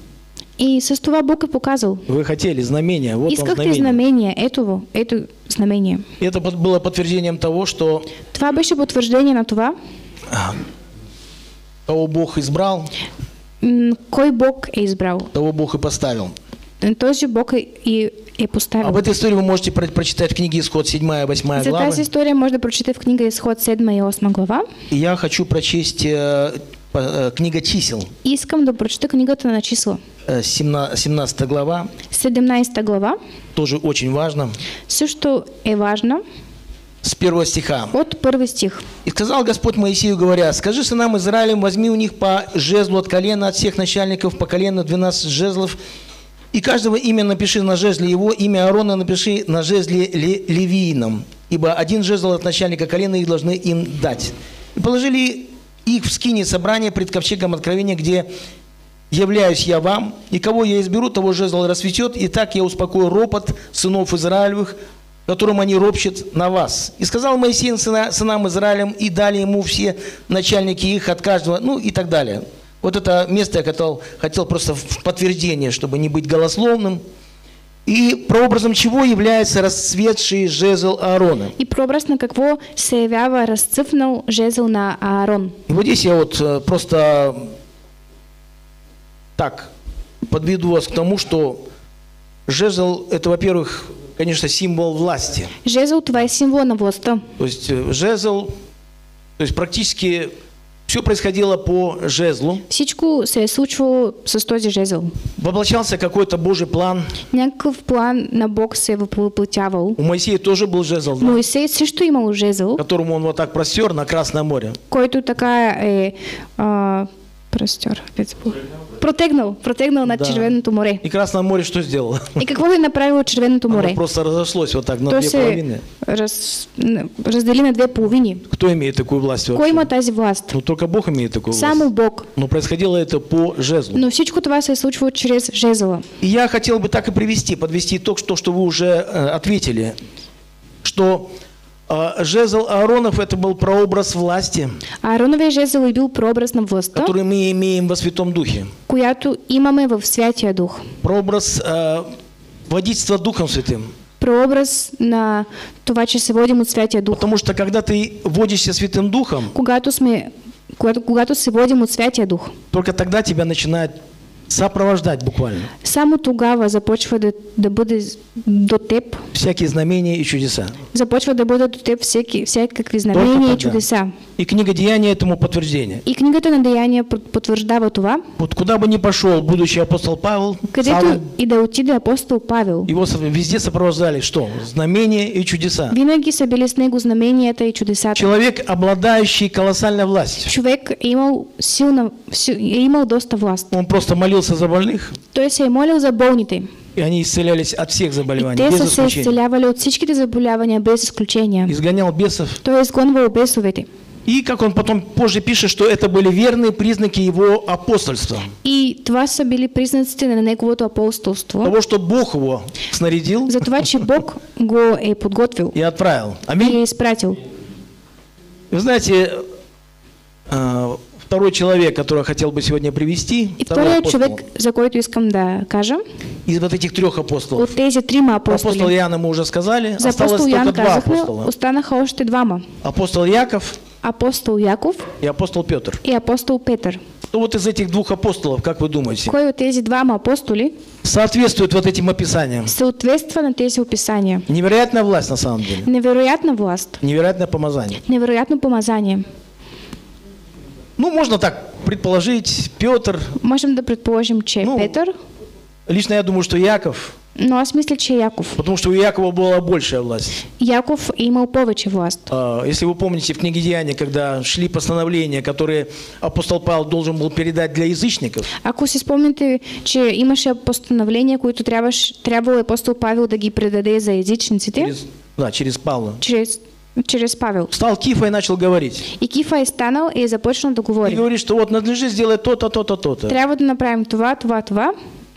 И со стова Бог и показал. Вы хотели знамения, вот вам знамение. знамение этого, это знамение. Это было подтверждением того, что. Това беше подтверждение на това. Кого Бог избрал? Кой Бог избрал? Того Бог и поставил. Тот же Бог и, и поставил. Об этой истории вы можете про прочитать в книге Исход седьмая и восьмая глава. Эта история можно прочитать в книге Исход седьмая и восьмая глава. И я хочу прочесть э, э, книга Чисел. Искам да прочитать книгу на число. семнадцатая глава. семнадцатая глава. Тоже очень важно. Все, что и важно. С первого стиха. Вот первый стих. «И сказал Господь Моисею, говоря, скажи сынам Израилем, возьми у них по жезлу от колена, от всех начальников по колену двенадцать жезлов, и каждого имя напиши на жезле его, имя Аарона напиши на жезле левиином, ибо один жезл от начальника колена их должны им дать. И положили их в скинии собрания пред ковчегом откровения, где являюсь я вам, и кого я изберу, того жезл расцветет, и так я успокою ропот сынов Израилевых, которым они ропщат на вас. И сказал Моисей сына, сынам Израилем, и дали ему все начальники их от каждого», ну и так далее. Вот это место я хотел, хотел просто в подтверждение, чтобы не быть голословным. И прообразом чего является расцветший жезл Аарона. И прообразно какого се явява расцветнул жезл на Аарон. И вот здесь я вот просто так подведу вас к тому, что жезл это, во-первых, конечно, символ власти. Жезл твой символ на власти. То есть жезл, то есть практически все происходило по жезлу. Всичко се случило с този жезл. Воплощался какой-то Божий план. Някакъв план на Бог се воплотявал. У Моисея тоже был жезл. Да? Моисей също имал жезл. Которому он вот так простер на Красное море. Който така е а, простер. Протегнул, протегнул над да. Червеното море. И Красное море что сделало? И какво ли направило Червеното море? Оно просто разошлось вот так на То две половины. Раз, раздели на две половины. Кто имеет такую власть вообще? Кой има тази власть? Ну только Бог имеет такую власть. Само Бог. Но происходило это по жезлу. Но всичко това се случва через жезла. И я хотел бы так и привести, подвести итог, то, что вы уже э, ответили, что жезл Ааронов это был прообраз власти. Аароновия жезл был прообраз на власть, который мы имеем во Святом Духе. Която имаме в Святия Дух. Прообраз э, водительства Духом Святым. Прообраз на това, че се водим от Святия Духа. Потому что когда ты водишься Святым Духом, когато сме, когато, когато се водим от Святия Дух, только тогда тебя начинает сопровождать буквально. Само тогава започва да, да бъде до теб. Всякие знамения и чудеса. Започва да бъде до теб всеки, всякакви знамения и чудеса. И книга Деяния этому подтверждение. И книгата на Деяния потвърждава това. Вот куда бы ни пошел будущий апостол Павел, където и да отиде апостол Павел. Его везде сопровождали что? Знамения и чудеса. Винаги са били с него знаменията и чудесата. Человек, обладающий колоссальной властью. Човек имал силна, имал доста власть. Он просто молился за больных. То есть я молил за больных. И они исцелялись от всех заболеваний, без исключения. без исключения. Изгонял бесов. То есть изгонвал бесов. И как он потом позже пишет, что это были верные признаки его апостольства. И това са били признаците на неговото апостолство. Того, что Бог его снарядил. За това, че Бог го е подготвил. И отправил. Аминь. И испратил. Вы знаете, второй человек, которого я хотел бы сегодня привести, и второй человек, за който искам да кажем, из вот этих трех апостолов. Вот эти три апостола. Апостол Иоанна мы уже сказали. За апостол Иоанн казахме, останаха още двама. Апостол Иаков. Апостол Яков. И апостол Петр. И апостол Петр. Ну вот из этих двух апостолов, как вы думаете? Кой от эти два апостоли соответствует вот этим описаниям? Соответственно тези описания. Невероятная власть на самом деле. Невероятная власть. Невероятное помазание. Невероятное помазание. Ну, можно так предположить, Петр. Можем да предположим, че ну, Петр. Лично я думаю, что Яков. Ну, а в смысле, че Яков? Потому что у Якова была большая власть. Яков имел повече власть. Если вы помните в книге Деяния, когда шли постановления, которые апостол Павел должен был передать для язычников. Ако си спомните, че имаше постановления, които трябвало апостол Павел да ги предаде за язычниците. Через, да, через Павла. Через Через Павел. Стал Кифа и начал говорить. И Кифа и станал и започнул договорить. И говорит, что вот надлежит сделать то-то, то-то, то-то. Требует направим това, това, това.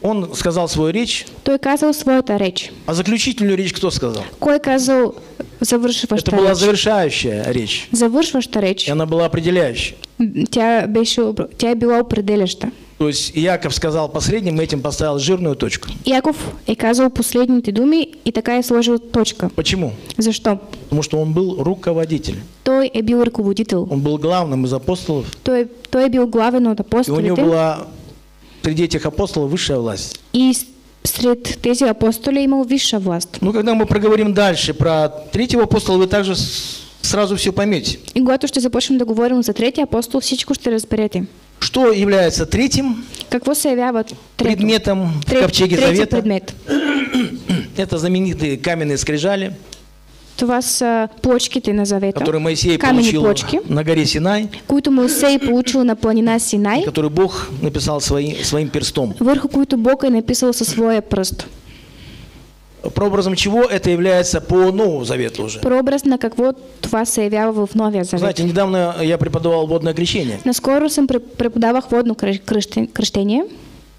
Он сказал свою речь. Той казал свою-то речь. А заключительную речь кто сказал? Кой казал завершившую речь. Это была завершающая речь. Завершившая речь. И она была определяющей. Тя была определяющей. То есть Иаков сказал последним, этим поставил жирную точку. Иаков и казал последними думи, и такая сложилась точка. Почему? За что? Потому что он был руководитель. Той и был руководитель. Он был главным из апостолов. Той, той был главным от апостолов. И у него была среди этих апостолов высшая власть. И среди этих апостолов имел высшая власть. Ну, когда мы проговорим дальше про третьего апостола, вы также сразу все поймете. И готов, что започнем договорим за третий апостол, всичку, что разберете. Что является третьим предметом в Ковчеге Завета? Предмет. Это знаменитые каменные скрижали, которые Моисей получил плочки, на горе Синай, получил на планина Синай, которые Бог написал свои, своим перстом. Вверху какую-то Бог и написал со своей перст. Прообразом чего это является по Новому Завету уже? Прообраз на как вот вас являло в Новый Завет. Знаете, недавно я преподавал водное крещение. Наскоро сам преподавал водное крещение.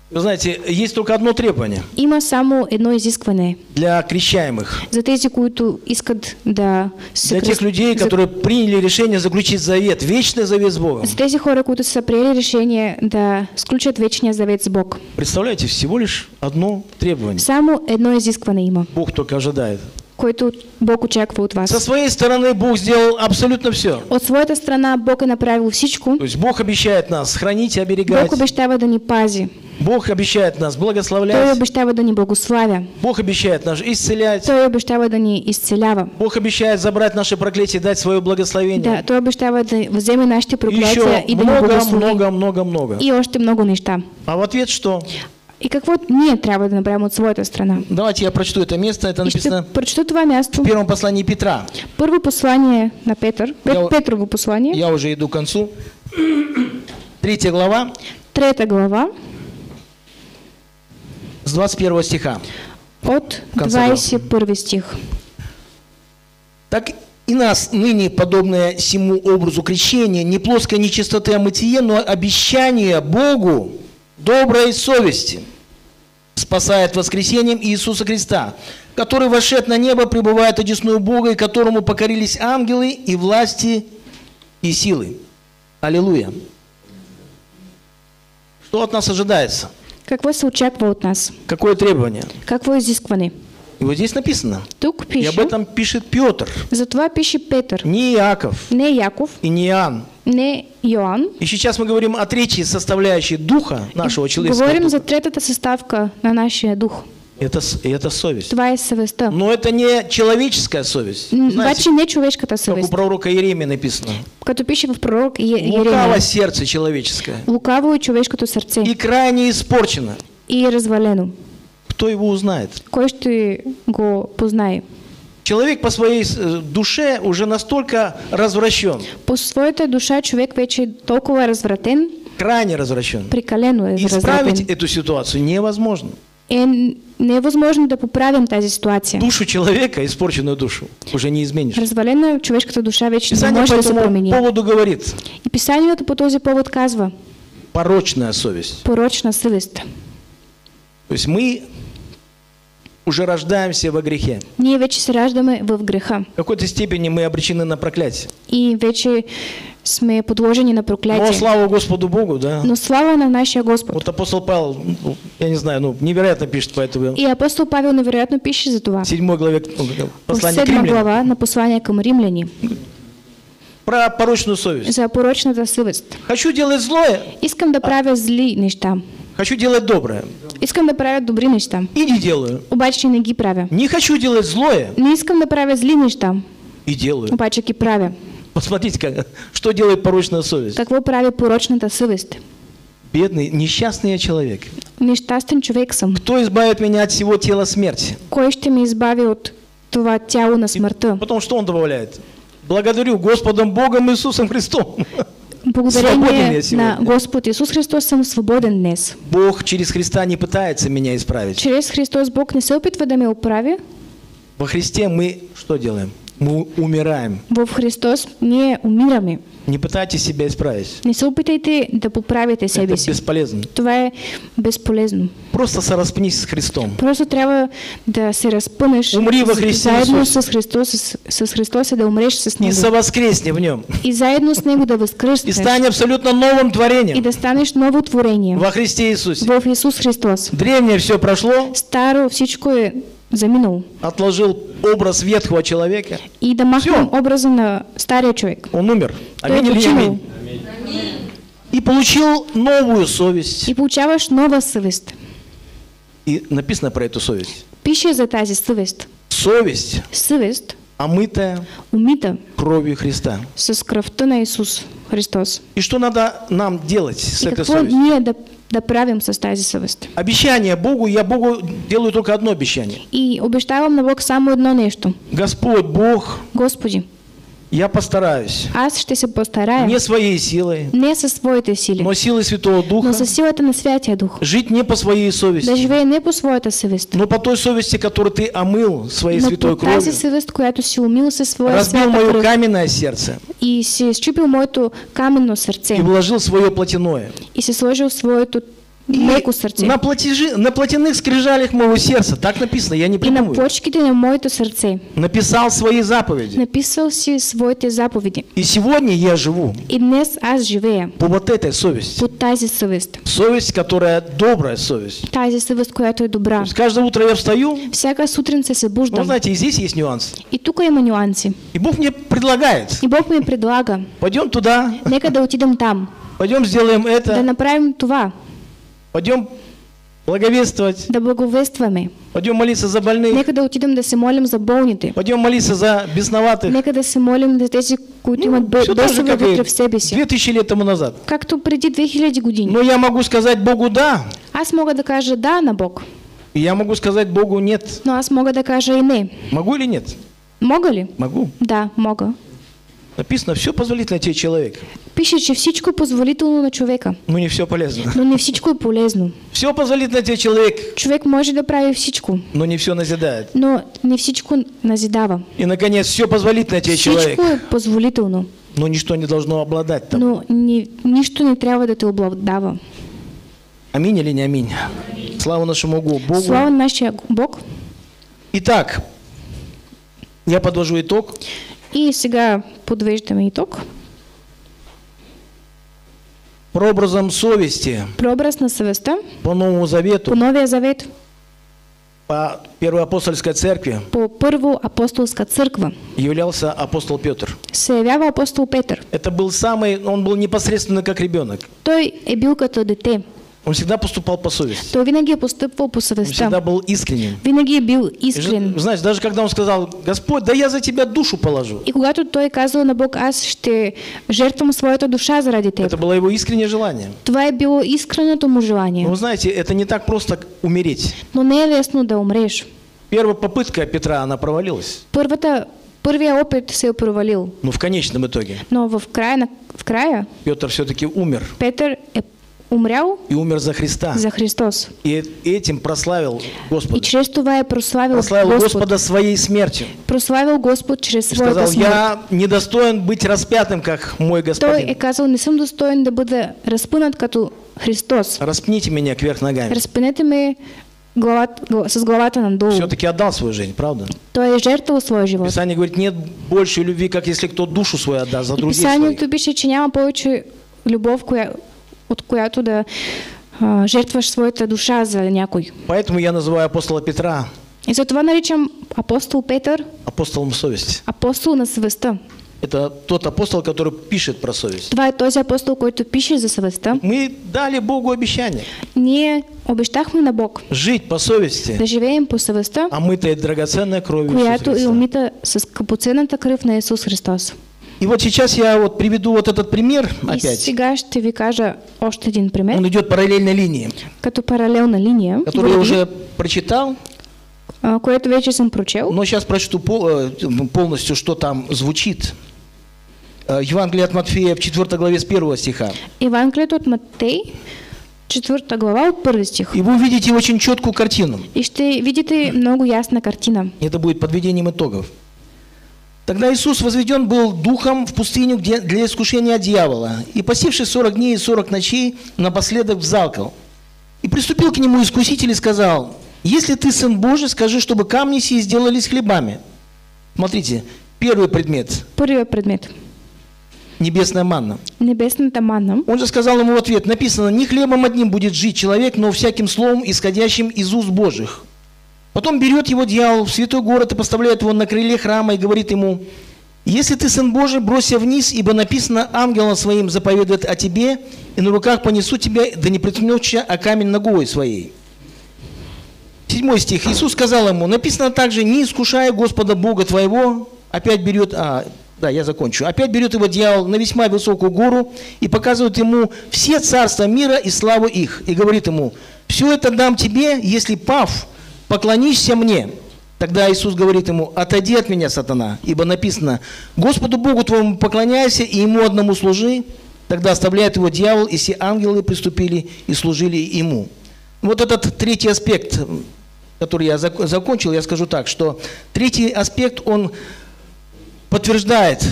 Вы знаете, есть только одно требование. Има само одно изискване. Для крещаемых. За тези, които искат да. Для тех людей, которые приняли решение заключить завет, вечный завет с Богом. За тези хора, които са приели решение да сключат вечния завет с Бог. Представляете, всего лишь одно требование. Само одно изискване има. Бог только ожидает. Който Бог очаква от вас. Со своей стороны Бог сделал абсолютно все. От своей стороны Бог и направил всичко. То есть Бог обещает нас хранить и оберегать. Бог обещает да ни пази. Бог обещает нас благословлять. Той обещает да ни благословя. Бог обещает нас исцелять. Той обещает да ни исцелява. Бог обещает забрать наши проклятия и дать свое благословение. Да, той обещает да вземе нашите проклятия и да ни благослови. Много, много, много. И още много неща. А в ответ что? И как вот не требовано прямо от своей страны. Давайте я прочту это место, это написано. Прочту това место. В первом послании Петра. Первое послание на Петр. Я, Петрово послание. Я уже иду к концу. Третья глава. Третья глава. С двадцать первого стиха. От двадцать первого стих. Так и нас ныне подобное сему образу крещения, не плоской нечистоты, а мытие, но обещание Богу. Доброй совести спасает воскресением Иисуса Христа, который вошед на небо, пребывает одесную Бога, и которому покорились ангелы и власти и силы. Аллилуйя. Что от нас ожидается? Какое соучаство от нас? Какое требование? Какое изискване? И вот здесь написано. Тук пишу, и об этом пишет Петр. Затова пишет Петр. Не Иаков. Не Иаков. И не Иоанн. Не Иоанн. И сейчас мы говорим о третьей составляющей духа нашего человека. Говорим духа. За третью составку на наш дух. Это, это совесть. Твоя совесть. Но это не человеческая совесть. Значит, не человеческая совесть. Как у пророка Иеремии написано. Как пишет в пророк Иеремии. Лукаво сердце человеческое. Лукавое человеческое сердце. И крайне испорчено. И развалено. Кто его узнает? Кое-что его познает. Человек по своей душе уже настолько развращен. По своей душе человек вече толкова развратен. Крайне развращен. Прикалено развратен. Исправить эту ситуацию невозможно. И невозможно да поправим та ситуация. Душу человека, испорченную душу, уже не изменишь. Разваленная человеческая душа вече не может да променить. Поводу говорит. И Писание по този повод казва. Порочная совесть. Порочная совесть. То есть мы уже рождаемся во грехе. Не вече се раждаме в греха. В какой-то степени мы обречены на проклятие. И вече сме подложени на проклятие. Но слава Господу Богу, да. Но слава на нашего Господа. Вот апостол Павел, я не знаю, ну невероятно пишет по этому. И апостол Павел невероятно пишет за това. Седьмой главе послания к римлянам. Глава на послание к римляне. Про порочную совесть. За порочную совесть. Хочу делать злое. Искам да правя зли неща. Хочу делать доброе. Искам да правя добри неща. И не делаю. Обаче не ги правя. Не хочу делать злое. Не искам да правя зли неща. И делаю. Обаче ги правя. Посмотрите, как, что делает порочная совесть. Какво прави порочната съвест? Бедный, несчастный человек. Несчастен човек съм. Кто избавит меня от всего тела смерти? Кой ще ме избави от това тяло на смъртта? Потом что он добавляет? Благодарю Господом Богом Иисусом Христом. Благодарение на Господь Иисус Христос, сам свободен днес. Бог через Христа не пытается меня исправить. Через Христос Бог не се опитва да ме оправи. Во Христе мы что делаем? мы умираем. Во Христос ние умираме. Не пытайтесь себя исправить. Не се опитайте да поправите себе си. Это бесполезно. Това е безполезно. Просто се разпни с Христом. Просто трябва да се разпънеш. Умри во Христе. Заедно с Христос, с, с Христос да умреш с Него. И се воскресни в Нем. И заедно с Него да воскреснеш. И стань абсолютно новым творением. И да станеш ново творение. Во Христе Иисусе. Во Иисус Христос. Древнее все прошло. Старо всичко е заминул. Отложил образ ветхого человека. И домахнул образом на старый человек. Он умер. Аминь. Аминь. Аминь. И получил новую совесть. И получаешь новую совесть. И написано про эту совесть. Пише за тази совесть. Совесть. Совесть. Омытая. Умита. Кровью Христа. Со скровта на Иисус Христос. И что надо нам делать с и этой совестью? Не до... Доправим со стази совесть. Обещание Богу, я Богу делаю только одно обещание. И обещаю на Бог само одно нечто. Господь Бог. Господи. Я постараюсь. Аз ще се постарая. Не своей силой. Не со своей силой. Но силой Святого Духа. Но со силой на Святия Духа. Жить не по своей совести. Да живее не по своей совести. Но по той совести, которую ты омыл своей но святой кровью. Но по тази совесть, която си умил со своей святой кровью. Разбил мое каменное сердце. И си счупил моето каменно сердце. И вложил свое плотяное. И си сложил свое на, платежи, на плотяных скрижалях моего сердца, так написано, я не придумываю. И на почките на моето сердце. Написал свои заповеди. Написал все свои заповеди. И сегодня я живу. И днес аз живея. По вот этой совести. По тази совесть. Совесть, которая добрая совесть. Тази совесть, която е добра. Каждое утро я встаю. Всякая сутринца се буждам. Ну, знаете, и здесь есть нюансы. И тука има нюансы. И Бог мне предлагает. И Бог мне предлага. Пойдем туда. Нека да отидем там. Пойдем сделаем это. Да направим това. Пойдем благовествовать. Да благовестваме. Пойдем молиться за больных. Некогда утидем, да се молим за болните. Пойдем молиться за бесноватых. Некогда се молим за тези, които имат бесове вътре в себе си. Две тысячи лет тому назад. Както преди две хиляди години. Но я могу сказать Богу да. Аз мога да кажа да на Бог. И я могу сказать Богу нет. Но аз мога да кажа и не. Могу или нет? Мога ли? Могу. Да, мога. Написано, все позволительно тебе человек. Пише, че всичко позволително на човека. Но не все полезно. Но не всичко е полезно. Все позволительно тебе человек. Човек може да прави всичко. Но не все назидает. Но не всичко назидава. И наконец, все позволительно тебе всичко человек. Всичко е позволително. Но ничто не должно обладать там. Но ни, нищо не трябва да те обладава. Аминь или не аминь? Аминь. Слава нашему Богу. Слава нашему Богу. Итак, я подвожу итог. И сега подвеждаме итог. Прообразом совести. Прообраз на совести. По Новому Завету. По Новия Завет. По Первой Апостольской Церкви. По Первой Апостольской Церкви. Являлся апостол Петр. Се явява апостол Петр. Это был самый, он был непосредственно как ребенок. Той е бил като дете. Он всегда поступал по совести. То винаги поступал по совести. Он всегда был искренен. Винаги был искрен. Знаешь, даже когда он сказал: Господь, да я за тебя душу положу. И когато той казал на Бог: аз ще жертвам своята душа заради теб. Это было его искреннее желание. Твое было искреннее му желание. Но, знаете, это не так просто умереть. Но не е лесно да умреш. Первая попытка Петра, она провалилась. Първата, Первый опыт все провалил. Но в конечном итоге. Но в края, в края. Петр все-таки умер. Петр е умрял и умер за Христа. За Христос. И этим прославил Господа. И через това я прославил, прославил Господь. Господа своей смертью. Прославил Господь через свою смерть. Сказал: я недостоин быть распятым, как мой Господин. Той е казал: не съм достоин да бъда разпънат като Христос. Распните меня кверх ногами. Распинете ме глава, с главата надолу. Все-таки отдал свою жизнь, правда? То есть жертвовал свою жизнь. Писание говорит: нет больше любви, как если кто душу свою отдаст за других. Писание то пише, че няма повече любов, коя от която да а, жертваш своята душа за някой. Поэтому я называю апостола Петра. И затова наричам апостол Петър апостолом совести. Апостол на съвестта. Это тот апостол, который пишет про совесть. Това е този апостол, който пише за съвестта. Мы дали Богу обещание. Ние обещахме на Бог. Жить по совести. Да живеем по съвестта. Омыта и драгоценная кровь Иисуса Христа. Която е умита с скъпоценната кръв на Иисус Христос. И вот сейчас я вот приведу вот этот пример опять. Он идет параллельной линии, которую я уже прочитал, но сейчас прочту полностью, что там звучит. Евангелие от Матфея в четвёртой главе с первого стиха. Евангелие от Матфея, четвёртая глава, первый стих. И вы увидите очень четкую картину. И что видите много ясная картина. Это будет подведением итогов. Тогда Иисус возведен был духом в пустыню для искушения дьявола, и, посевший сорок дней и сорок ночей, напоследок взалкал. И приступил к нему искуситель и сказал: «Если ты сын Божий, скажи, чтобы камни сии сделались хлебами». Смотрите, первый предмет. Первый предмет. Небесная манна. Небесная манна. Он же сказал ему в ответ, написано: «Не хлебом одним будет жить человек, но всяким словом, исходящим из уст Божьих». Потом берет его дьявол в святой город и поставляет его на крыле храма и говорит ему: «Если ты сын Божий, бросься вниз, ибо написано: ангелом своим заповедует о тебе, и на руках понесу тебя, да не приткнешься о камень ногой своей». Седьмой стих. Иисус сказал ему: написано также: «Не искушай Господа Бога твоего». Опять берет, а, да, я закончу. Опять берет его дьявол на весьма высокую гору и показывает ему все царства мира и славу их, и говорит ему: «Все это дам тебе, если пав, поклонишься мне». Тогда Иисус говорит ему: «Отойди от меня, сатана, ибо написано: Господу Богу твоему поклоняйся и ему одному служи». Тогда оставляет его дьявол, и все ангелы приступили и служили ему. Вот этот третий аспект, который я закончил, я скажу так, что третий аспект, он подтверждает.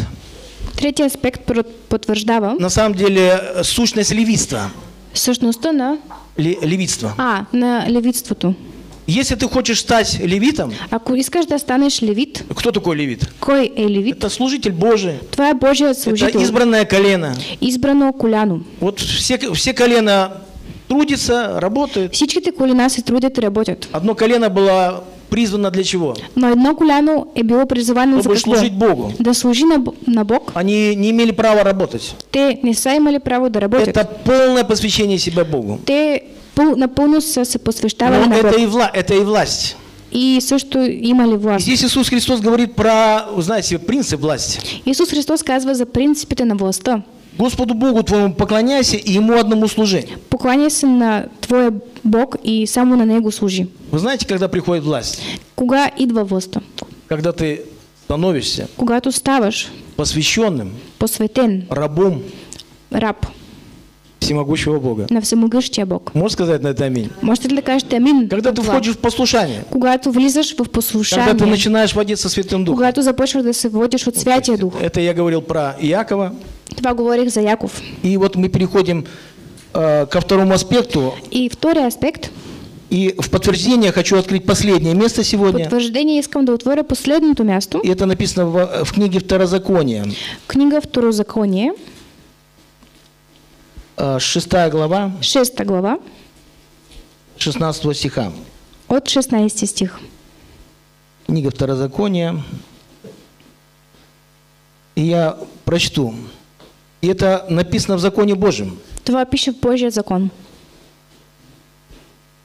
Третий аспект подтверждал. На самом деле сущность левитства. Сущность, да? Левитство. А, на левитство ту. Если ты хочешь стать левитом, станешь левит. Кто такой левит? Кой э левит? Это служитель Божий. Твоя Божья служитель. Это избранное колено. Избранное коляну. Вот все, все колена трудятся, работают. Всичките колена се трудят и работят. Одно колено было призвано для чего? Но одно коляно е било призвано за какво? Служить Богу. Да служи на, на Бог. Они не имели права работать. Те не са имали право да работят. Это полное посвящение себя Богу. Те наполню се посвещавали на Бога. Это и вла, это и власть. И все, что имели власть. Здесь Иисус Христос говорит про, знаете, принцип власти. Иисус Христос казва за принципите на властта. Господу Богу твоему поклоняйся и ему одному служи. Поклоняйся на твой Бог и саму на него служи. Вы знаете, когда приходит власть? Кога идва властта. Когда ты становишься. Кога ты ставаш. Посвященным. Посветен. Рабом. Раб. Всемогущего Бога. На всемогущего Бога. Можешь сказать на это аминь? Можете ли сказать аминь? Когда ты входишь в послушание. Когда ты влезешь в послушание. Когда ты начинаешь водиться Святым Духом. Когда ты започнешь водишь от Святия Духа. Это я говорил про Иакова. Два говорих за Яков. И вот мы переходим э, ко второму аспекту. И второй аспект. И в подтверждение хочу открыть последнее место сегодня. Подтверждение искам да отворя последнее место. И это написано в, в книге Второзакония. Книга Второзакония. Шестая глава. Шестая глава. шестнадцатого стиха. От шестнадцатого стих. Книга Второзакония. И я прочту. И это написано в законе Божьем. Твоя пища в Божий закон.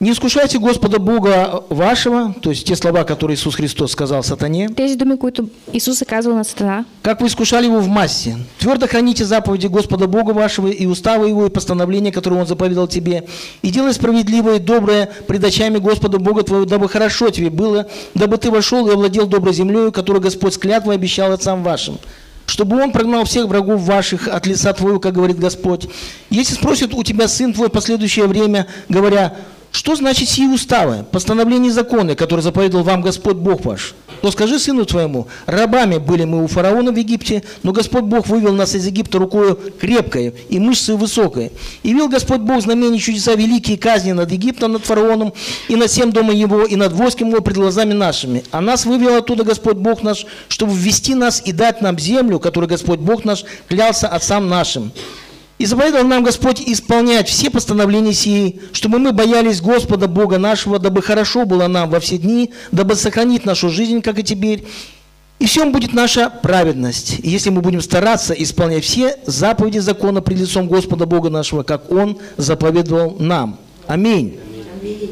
Не искушайте Господа Бога вашего, то есть те слова, которые Иисус Христос сказал сатане. Тези думи, които Иисус оказывал на сатана. Как вы искушали его в массе. Твердо храните заповеди Господа Бога вашего и уставы его, и постановления, которые он заповедал тебе. И делай справедливое и доброе пред очами Господа Бога твоего, дабы хорошо тебе было, дабы ты вошел и овладел доброй землею, которую Господь с клятвой обещал отцам вашим. Чтобы он прогнал всех врагов ваших от лица твоего, как говорит Господь. Если спросит у тебя сын твой в последующее время, говоря: что значит сии уставы, постановления и законы, которые заповедал вам Господь Бог ваш? То скажи сыну твоему: рабами были мы у фараона в Египте, но Господь Бог вывел нас из Египта рукою крепкой и мышцей высокой. И вел Господь Бог знамения чудеса великие казни над Египтом, над фараоном, и над всем домом его, и над войском его пред глазами нашими. А нас вывел оттуда Господь Бог наш, чтобы ввести нас и дать нам землю, которую Господь Бог наш клялся отцам нашим. И заповедал нам Господь исполнять все постановления сии, чтобы мы боялись Господа Бога нашего, дабы хорошо было нам во все дни, дабы сохранить нашу жизнь, как и теперь. И в чем будет наша праведность, если мы будем стараться исполнять все заповеди закона пред лицом Господа Бога нашего, как Он заповедовал нам. Аминь.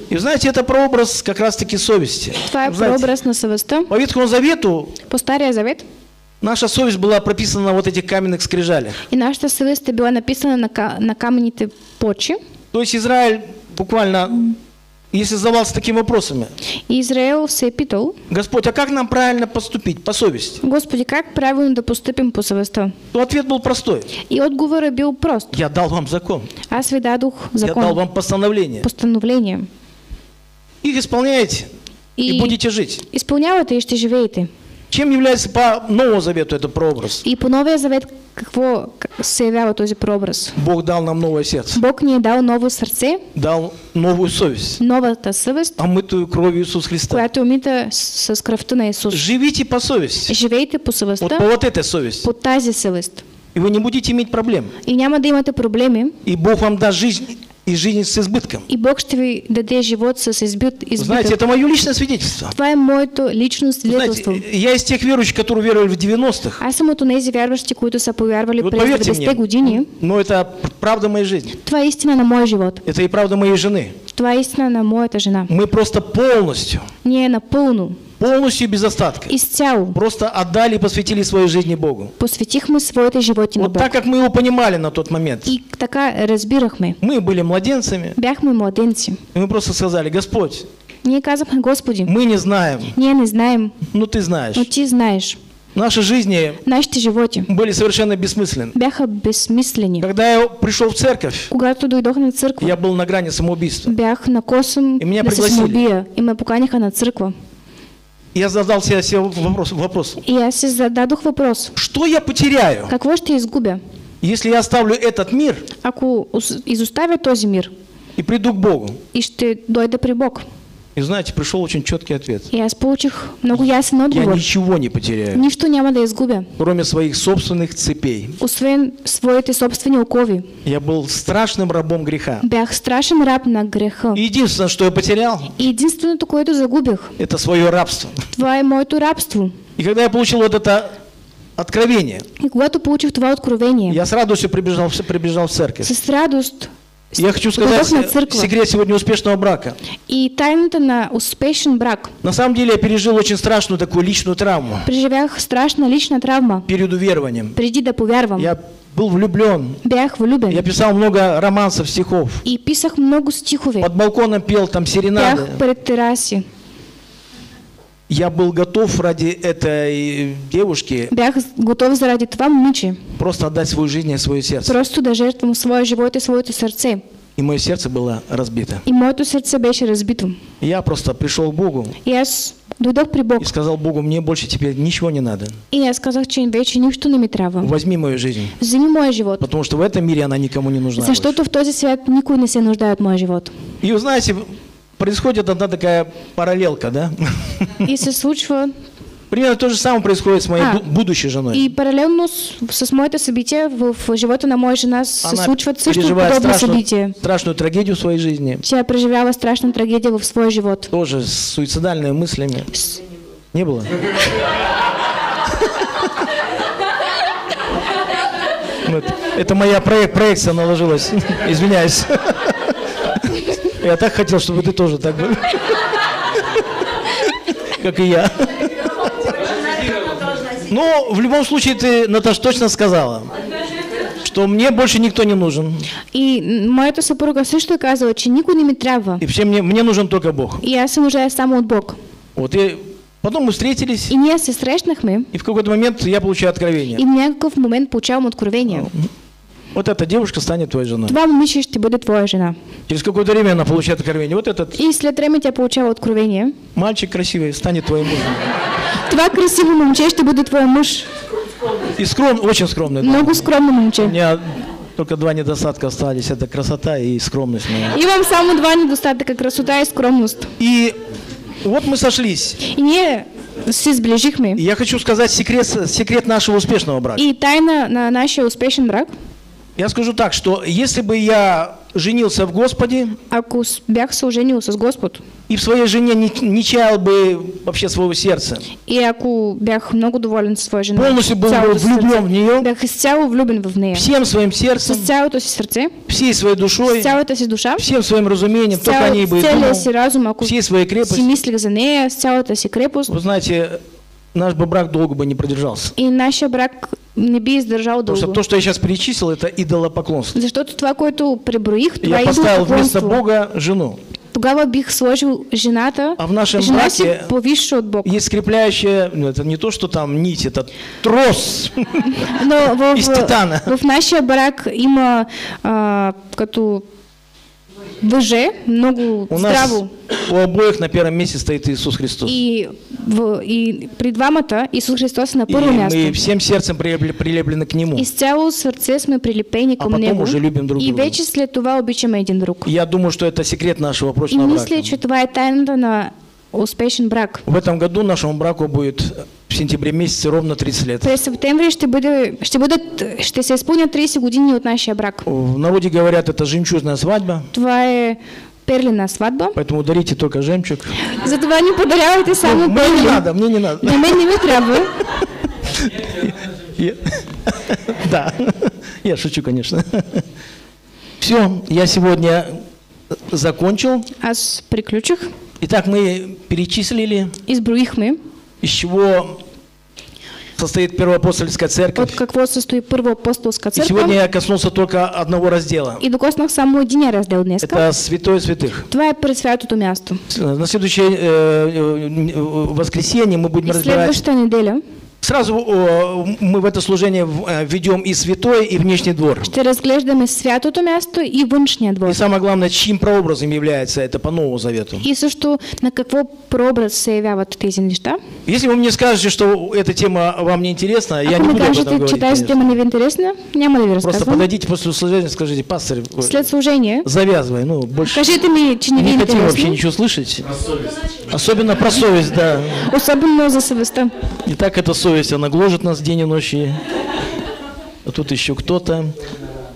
И знаете, это прообраз как раз-таки совести. Твоя прообраз на совести. По Ветхому Завету. По Старому Завету. Наша совесть была прописана на вот этих каменных скрижалях. И наша совесть была написана на, на каменной почи. То есть Израиль буквально, mm. если задавался такими вопросами. И Израиль все питал. Господь, а как нам правильно поступить по совести? Господи, как правильно да поступим по совести? То ответ был простой. И отговор был прост. Я дал вам закон. Аз ви дадох закон. Я дал вам постановление. Постановление. Их исполняете и, и будете жить. Исполняете и ще живеете. Чем является по Новому Завету этот прообраз? И по Новому Завету какво се явява този прообраз? Бог дал нам новое сердце. Бог не дал новое сердце. Дал новую совесть. Новата съвест. Омытую кровью Иисуса Христа. Която умита с кръвта на Иисус. Живите по совести. Живейте по совести. Вот по вот этой совести. По тази съвест. И вы не будете иметь проблем. И няма да имате проблеми. И Бог вам даст жизнь. И жизнь с избытком. И Бог тебе даде живот с избытком. Знаете, это мое личное свидетельство. Твое мое личное свидетельство. Знаете, я из тех верующих, которые веровали в девяностых. А сам от унези верующих, которые саповервали в девяностых годах. Но это правда моей жизни. Твоя истина на мой живот. Это и правда моей жены. Твоя истина на мою это жена. Мы просто полностью. Не на полную. Полностью без остатка. Изцяло. Просто отдали и посвятили свою жизнь Богу. Посвятих мы свою жизнь Богу. Вот так, как мы его понимали на тот момент. И така разбирах мы. Мы были младенцами. Бях мы младенцы. И мы просто сказали: Господь. Не казахме Господи. Мы не знаем. Не, не знаем. Но ты знаешь. Но ты знаешь. Наши жизни были совершенно бессмысленны. Бяха бессмысленны. Когда я пришел в церковь, я был на грани самоубийства. Бях на косом. И меня пригласили. И мы поканиха на церковь. Я задал себе вопрос, вопрос. Я себе зададух вопрос. Что я потеряю? Как вот ты изгубя? Если я оставлю этот мир, аку изуставя този мир, и приду к Богу, и что дойду при Бог. И знаете, пришел очень четкий ответ. Я получил много ясен ответ. Я ничего не потеряю. Ничто няма да изгубя. Кроме своих собственных цепей. Освен своите собственные окови. Я был страшным рабом греха. Бях страшен раб на греха. Единственное, что я потерял. Единственное, такое, что загубил. Это свое рабство. Твое мое рабство. И когда я получил вот это откровение. И когда ты получил твое откровение. Я с радостью прибежал, прибежал в церковь. С радостью. Я хочу сказать секрет сегодня успешного брака. И тайна на успешный брак. На самом деле я пережил очень страшную такую личную травму. Преживях страшная личная травма. Перед уверованием. Приди да повервам. Я был влюблен. Бях влюблен. Я писал много романсов, стихов. И писал много стихов. Под балконом пел там серенады. Бях перед террасе. Я был готов ради этой девушки. Бях готов заради твам ничи. Просто отдать свою жизнь и свое сердце. Просто да жертвам свое живот и свое сердце. И мое сердце было разбито. И мое сердце беше разбито. Я просто пришел к Богу. Я дойдох при Бог. И сказал Богу: мне больше теперь ничего не надо. И я сказал: чем вече ничто не ми трябва. Возьми мою жизнь. Вземи мой живот. Потому что в этом мире она никому не нужна. За что-то в този свят никому не се нуждает мой живот. И вы знаете. Происходит одна такая параллелка, да? Если случва... Примерно то же самое происходит с моей а, будущей женой. И параллельно с, с моим событием в животе на моей жене случается что-то подобное событие. Страшную трагедию в своей жизни. Я переживала страшную трагедию в свой живот. Тоже с суицидальными мыслями. С... Не было? Это моя проекция наложилась. Извиняюсь. Я так хотел, чтобы ты тоже так был, как и я. Но в любом случае ты, Наташа, точно сказала, что мне больше никто не нужен. И моя супруга сыщет оказывала, что никуда не трава. И всем мне мне нужен только Бог. И я сам уже сам от Бог. Вот и потом мы встретились. И не со встречных мы. И в какой-то момент я получаю откровение. И в какой-то момент получаем откровение. Вот эта девушка станет твоей женой. Два мужчины будет твоя жена. Через какое-то время она получает откровение. Вот этот. И след время тебя получала откровение. Мальчик красивый станет твоим мужем. Два красивых мужчины будет твой муж. И скромный, очень скромный. Много скромных мужчин. У меня только два недостатка остались. Это красота и скромность. И вам самые два недостатка, красота и скромность. И вот мы сошлись. И не... Я хочу сказать секрет, секрет нашего успешного брака. И тайна на наш успешный брак. Я скажу так, что если бы я женился в Господе, ако бях се оженил с Господ, и в своей жене не, не чаял бы вообще своего сердца, и ако бях много доволен своей женой, полностью был влюблен в нее, бях изцяло влюблен в нее, всем своим сердцем, с цялото си сърце, всей своей душой, с цялата си душа, всем своим разумением, только о ней бы и думал, всей своей крепостью, си мислех за нея, с цялата си крепост. Вы знаете, наш бы брак долго бы не продержался. И наш брак не би издержал долго. Потому что то, что я сейчас перечислил, это идолопоклонство. За что-то твое, кое-то прибруих, я поставил вместо Бога жену. Тогава бих сложил жената. А в нашем браке есть скрепляющая, ну, это не то, что там нить, это трос из титана. В нашем браке има като Вы же ногу у здраву. Нас, у обоих на первом месте стоит Иисус Христос. И, в, и пред вами это Иисус Христос на первом месте. И мы всем сердцем прилеплены к Нему. И с целого сердца мы прилеплены к Нему. А потом уже любим друг друга. И вече след това обичаме един друг. Я думаю, что это секрет нашего прочного брака. И мисля, че това е тайната на успешен брак. В этом году нашему браку будет в сентябре месяце ровно тридцать лет. В сентябре ще бъде, ще бъдат, ще се исполнят тридесет години от нашия брак. В народе говорят, это жемчужная свадьба. Това е перлина свадьба. Поэтому дарите только жемчуг. Затова не подарявайте само перлина. Мне не надо, мне не надо. На мен не ми трябва. Да, я шучу, конечно. Все, я сегодня закончил. Аз приключих. Итак, мы перечислили, мы, из чего состоит Первоапостольская Церковь. От какво состоит Первоапостольская Церковь. И сегодня я коснулся только одного раздела. И докоснах само един раздел днес. Это Святое святых. Това е пресвятото място. На следующее э, воскресенье мы будем и разбирать... Следующая неделя. Сразу э, мы в это служение ведем и святое, и внешний двор. Ще разглеждаме святото място и външния двор. И самое главное, чьим прообразом является это по Новому Завету. И също, на какво прообраз се явяват тези неща? Если вы мне скажете, что эта тема вам не интересна, я не буду об этом говорить. Читаешь, тема не интересна, няма да ви рассказываю. Просто подойдите после служения, скажите, пастор, след служение, завязывай, ну больше. Скажите мне, че не ви интересно. Не хотим вообще ничего слышать. Про совесть. Особенно про совесть, да. Особенно за совестта. И так это совесть. Совесть, она гложет нас день и ночь, а тут еще кто-то.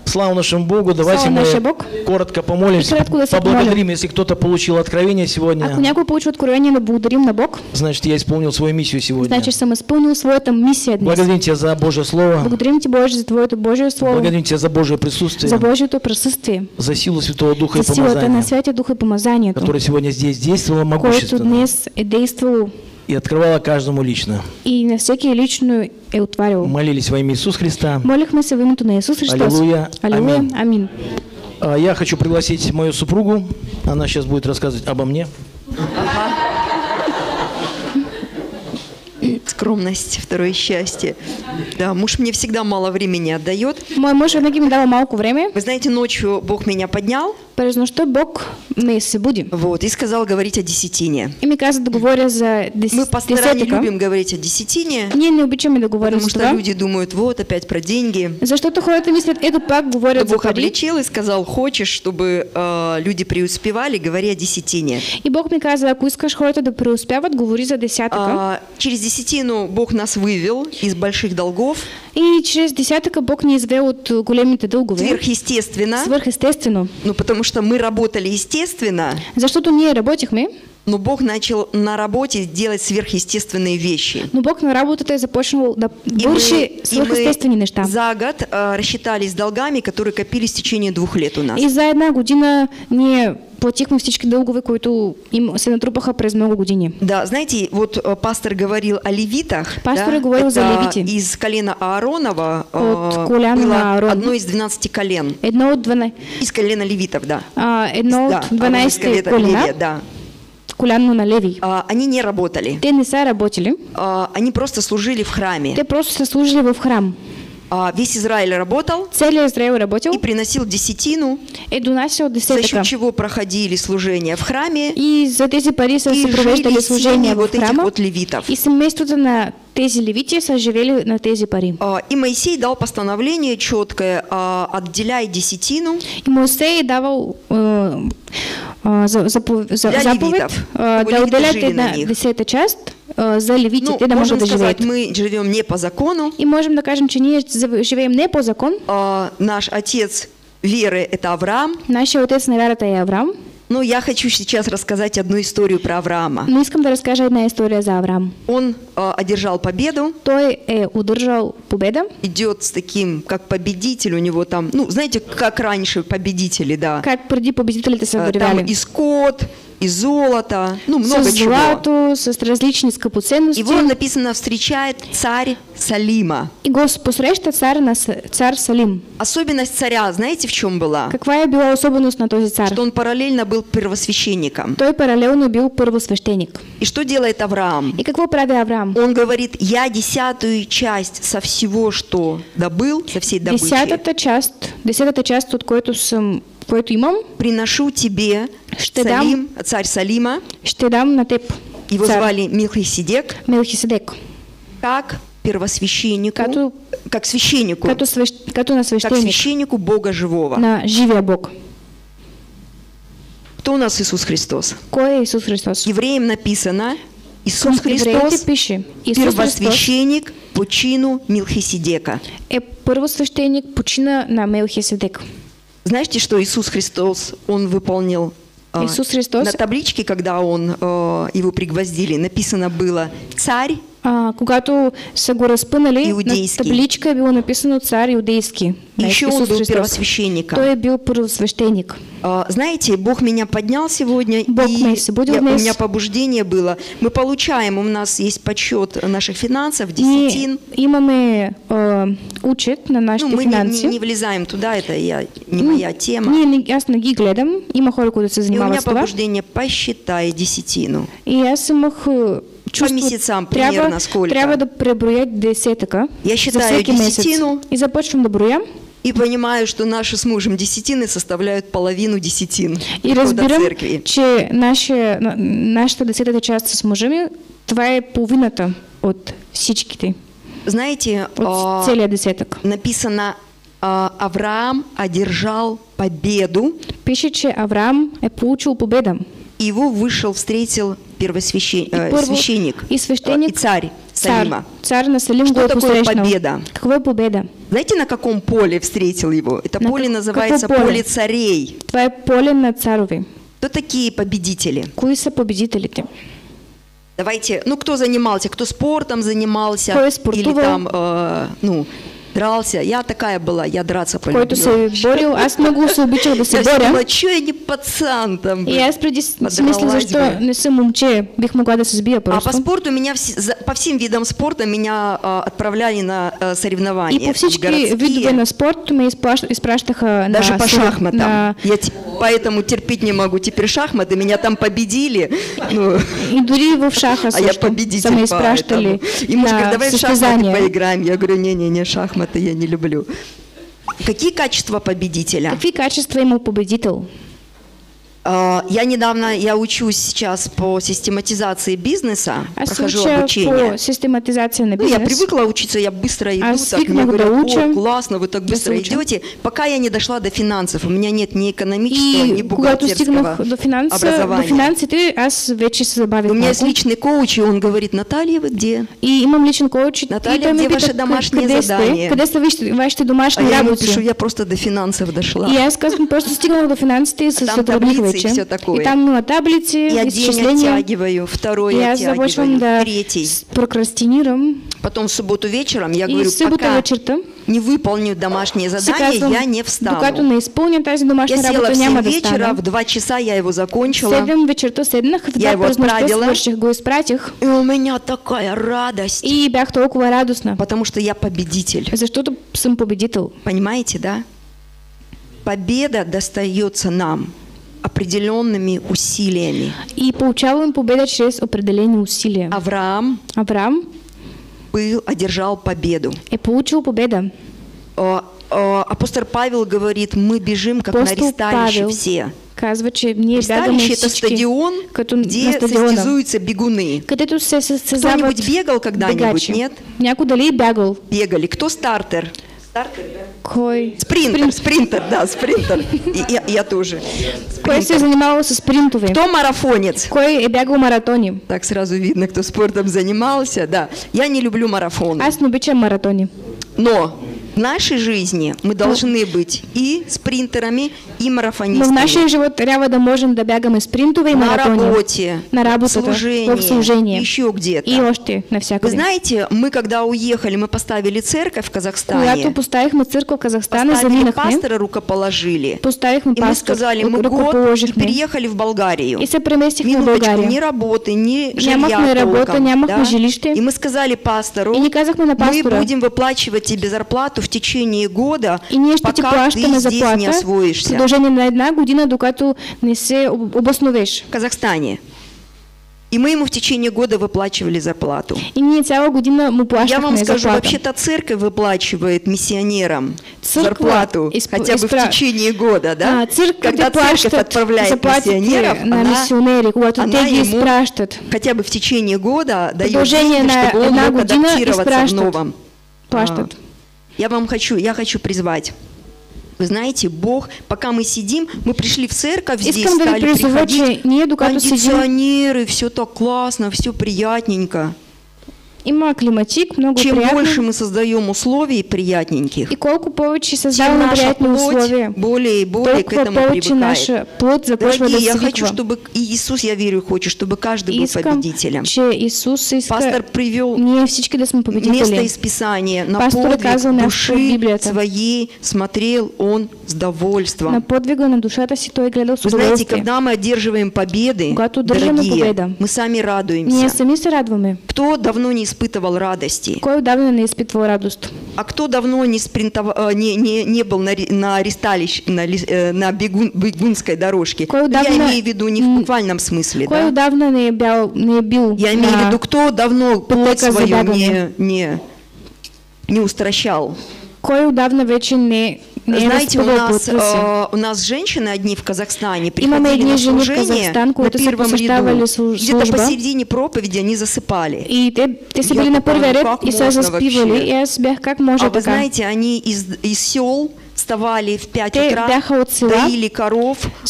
Слава нашему Богу, давайте Слава мы Бог. коротко помолимся, поблагодарим, если кто-то получил откровение сегодня. Откровение, значит, я исполнил свою миссию сегодня. Значит, сам исполнил свою миссию. Благодарим Тебя за Божье Слово. Благодарим Тебя, Боже, за Твое Божье Слово. Благодарим Тебя за Божье присутствие. За Божье присутствие. За силу Святого Духа за и помазания, Духа и помазания, которое сегодня здесь действовало могущественно. И открывала каждому лично. И на всякие личную и утварил. Молились во имя Иисуса Христа. Молимся во имя на Иисуса Христа. Аллилуйя. Аллилуйя. Аминь. Аминь. Я хочу пригласить мою супругу. Она сейчас будет рассказывать обо мне. Скромность, второе счастье. Да, муж мне всегда мало времени отдает. Мой муж иногда мне давал малку времени. Вы знаете, ночью Бог меня поднял. Произно, что Бог мы с будем. Вот, и сказал говорить о десятине. И мне кажется, договоря за десятину. Мы пастора не любим говорить о десятине. Не, не обычаем договорим. Потому что люди думают, вот опять про деньги. За что-то ходят и мыслят, это так говорят. Бог обличил и сказал, хочешь, чтобы э, люди преуспевали, говори о десятине. И Бог мне казал, ако искаш хората да преуспяват, говори за десяток. А, через десятину Бог нас вывел из больших долгов. И через десяток Бог не извел от големите долгове. Сверхъестественно. Сверхъестественно. Ну потому что мы работали естественно. За что-то не работих мы. Но Бог начал на работе делать сверхъестественные вещи. Но Бог на работе започнул больше сверхъестественные неща. За год э, рассчитались долгами, которые копились в течение двух лет у нас. И за одна година не платихме всички дългове, които им се натрупаха през много години. Да, знаете, вот пастор говорил о левитах. Пастор да? говорил Это за левити. Из колена Ааронова э, колена было Аарон. Одно из двенадцати колен. Одно от двенадцати. Из колена левитов, да. А, одно из, от да, двенадцати колена. Левия, да. На леви. А, они не работали. Те не са работили. А, они просто служили в храме. Те просто служили в храм. А, весь Израиль работал. Целый Израиль работал. И приносил десятину. И доносил десятину. За счет чего проходили служения в храме. И за тези пари сопровождали служения вот этих вот левитов. И семейството на тези левити соживели на тези пари. А, и Моисей дал постановление четкое, а, отделяй десятину. И Моисей давал э, э, за, запов, за, заповедь, э, да отделять една десятая часть э, за левитите, ну, да можем сказать, мы живем не по закону. И можем докажем, что не живем не по закону. А, наш отец веры – это Авраам. Наш отец на вера – это Авраам. Но я хочу сейчас рассказать одну историю про Авраама. Мы искам да расскажем одна история за Авраам. Он э, одержал победу. Той э, удержал победу. Идет с таким, как победитель у него там, ну знаете, как раньше победители, да. Как преди победители это собирали. Там и скот, и золото, ну много со чего. Золото, с различными скопоценностями. Его написано встречает царь Салима. И Господь среща царь нас царь Салим. Особенность царя, знаете, в чем была? Какая была особенность на този царь? Что он параллельно был первосвященником. Той параллельно был первосвященник. И что делает Авраам? И как его правил Авраам? Он говорит: я десятую часть со всего, что добыл, со всей добычи. Десятая часть, десятая часть от которой Имам, приношу тебе Салим, царь Салима. Его звали Мелхиседек. Мелхиседек. Как первосвященнику, като, как священнику, като свящ, като на священник, как священнику Бога живого. На живия Бог. Кто у нас Иисус Христос? Кой Иисус Христос? Евреям написано: Иисус Христос, пиши, Иисус первосвященник Христос, по чину Мелхиседека. Е первосвященник по чина на Мелхиседек. Знаете, что Иисус Христос, Он выполнил Иисус Христос. На табличке, когда он, его пригвоздили, написано было «Царь иудейский». На табличке было написано «Царь иудейский». Еще он был первосвященником. Той был первосвященник. Знаете, Бог меня поднял сегодня, Бог и я, у меня побуждение было. Мы получаем, у нас есть подсчет наших финансов, десятин. Имаме э, учет на наши ну, финансы. Мы не, не влезаем туда, это я, не моя тема. Не, я на ги гледам, има хора, които се занимават. И у меня побуждение, посчитай десятину. И я самих по месяцам примерно сколько. Треба да преброять десятка. Я считаю десятину. И започвам да броя. И понимаю, что наши с мужем десятины составляют половину десятин. И разберем, че наши, наша десятая часть с мужем, твоя половина от сички. Знаете, от целия десяток. Написано, Авраам одержал победу. Пишет, че Авраам получил победу. Его вышел, встретил первосвященник, священник, и священник, и царь. Салима. Царь, царь на Салим. Что такое победа? Какая победа? Знаете, на каком поле встретил его? Это на поле как, называется поле? поле царей. Твое поле на царове. Кто такие победители? Куиса победители ты. Давайте, ну кто занимался, кто спортом занимался, или там, э, ну, дрался. Я такая была, я драться полюбила. Който се борил, аз много се обичах да се боря. Я че я не пацан там. И аз преди мислех, защо не съм момче, бих могла да се сбия просто. А по спорту меня, по всем видам спорта меня отправляли на соревнования. И по всички видове на спорт ме изпращаха на... Даже по шахматам. Я поэтому терпеть не могу теперь шахматы, меня там победили. И дори в шаха също ме изпращали. И муж говорит, давай в шахматы поиграем. Я говорю, не-не-не, шахматы это я не люблю. Какие качества победителя? Какие качества ему победитель? Я недавно, я учусь сейчас по систематизации бизнеса, а прохожу обучение. По систематизации на бизнес. Ну, я привыкла учиться, я быстро иду, а так мне говорят, о, классно, вы так быстро идете. Пока я не дошла до финансов, у меня нет ни экономического, и ни бухгалтерского до финанса, образования. До финанса, ты, аз вече се забавит. У меня есть личный коуч, и он говорит, Наталья, вы где? И имам личный коуч. Наталья, где ваше домашнее задание? Когда вы ваши домашние работы? А я ему пишу, я просто до финансов дошла. Я сказала, просто стигнула до финансов, ты сотрудничаешь. И все такое. И там на таблице я один оттягиваю, второй я оттягиваю, да, третий. Прокрастинируем. Потом в субботу вечером я и говорю, пока вечерта, не выполню домашнее задание, казам, я не встану. Не я села в семь вечера, в два часа я его закончила. Вечерта, седнах, я его отправила. И у меня такая радость. И бях толкова радостна. Потому что я победитель. За что-то сам победитель. Понимаете, да? Победа достается нам определенными усилиями. И получал им победу через определенные усилия. Авраам, Авраам был, одержал победу. И получил победу. О, о, апостол Павел говорит, мы бежим, как апостол на ристалище Павел все. Казваче, мне ристалище – это стадион, где состязуются бегуны. Кто-нибудь бегал когда-нибудь, нет? Някуда ли бегал? Бегали. Кто стартер? Стартер, да? Кой? Спринтер, спринтер, спринтер, да, спринтер. И, я, я тоже. Кой се занимался спринтовым? Кто марафонец? Кой бегал маратони? Так сразу видно, кто спортом занимался, да. Я не люблю марафоны. Аз не обичам маратони. Но в нашей жизни мы должны быть и спринтерами, и марафонистами. Но в нашей животе рядом можем добегать и спринтовой, и маратони. На работе, на работе, служении, служении, еще где-то. И ошты, на всякое. Вы знаете, мы когда уехали, мы поставили церковь в Казахстане. Когда поставили мы церковь в Казахстане, поставили пастора, рукоположили. Поставили мы пастора, и мы сказали, мы год, и переехали в Болгарию. И все переместили в Болгарию. Ни работы, ни жилья толком. И мы сказали пастору, мы будем выплачивать тебе зарплату в течение года, и нечто пока ты здесь заплата, не освоишься. Продолжение на одна година, докато не се обосновеш. В Казахстане. И мы ему в течение года выплачивали зарплату. Я вам скажу, вообще-то церковь выплачивает миссионерам зарплату хотя бы в течение года, да? Когда церковь отправляет миссионеров, она ему хотя бы в течение года дает, чтобы он мог адаптироваться в новом. Я вам хочу, я хочу призвать. Вы знаете, Бог, пока мы сидим, мы пришли в церковь, здесь стали приходить, кондиционеры, все так классно, все приятненько. Чем больше мы создаем условий приятненьких, тем наша плоть более и более к этому привыкает. Дорогие, я хочу, чтобы Иисус, я верю, хочу, чтобы каждый был победителем. Пастор привел место из Писания на подвиг души своей, смотрел он с довольством. Вы знаете, когда мы одерживаем победы, дорогие, мы сами радуемся. Кто давно не испытывал радости? А кто давно не, спринтов... не, не, не был на, на ресталище, на, на бегун, бегунской дорожке? Я имею в виду не в буквальном смысле. Да? Не бил, не бил Я имею в виду, кто давно плоть свою не, не, не устращал. Знаете, у нас, э, у нас женщины одни в Казахстане приходили на служение, на первом ряду, где-то посередине проповеди они засыпали. И те, те я думала, как можно вообще? А вы знаете, они из, из сел вставали в пять утра, доили коров, э,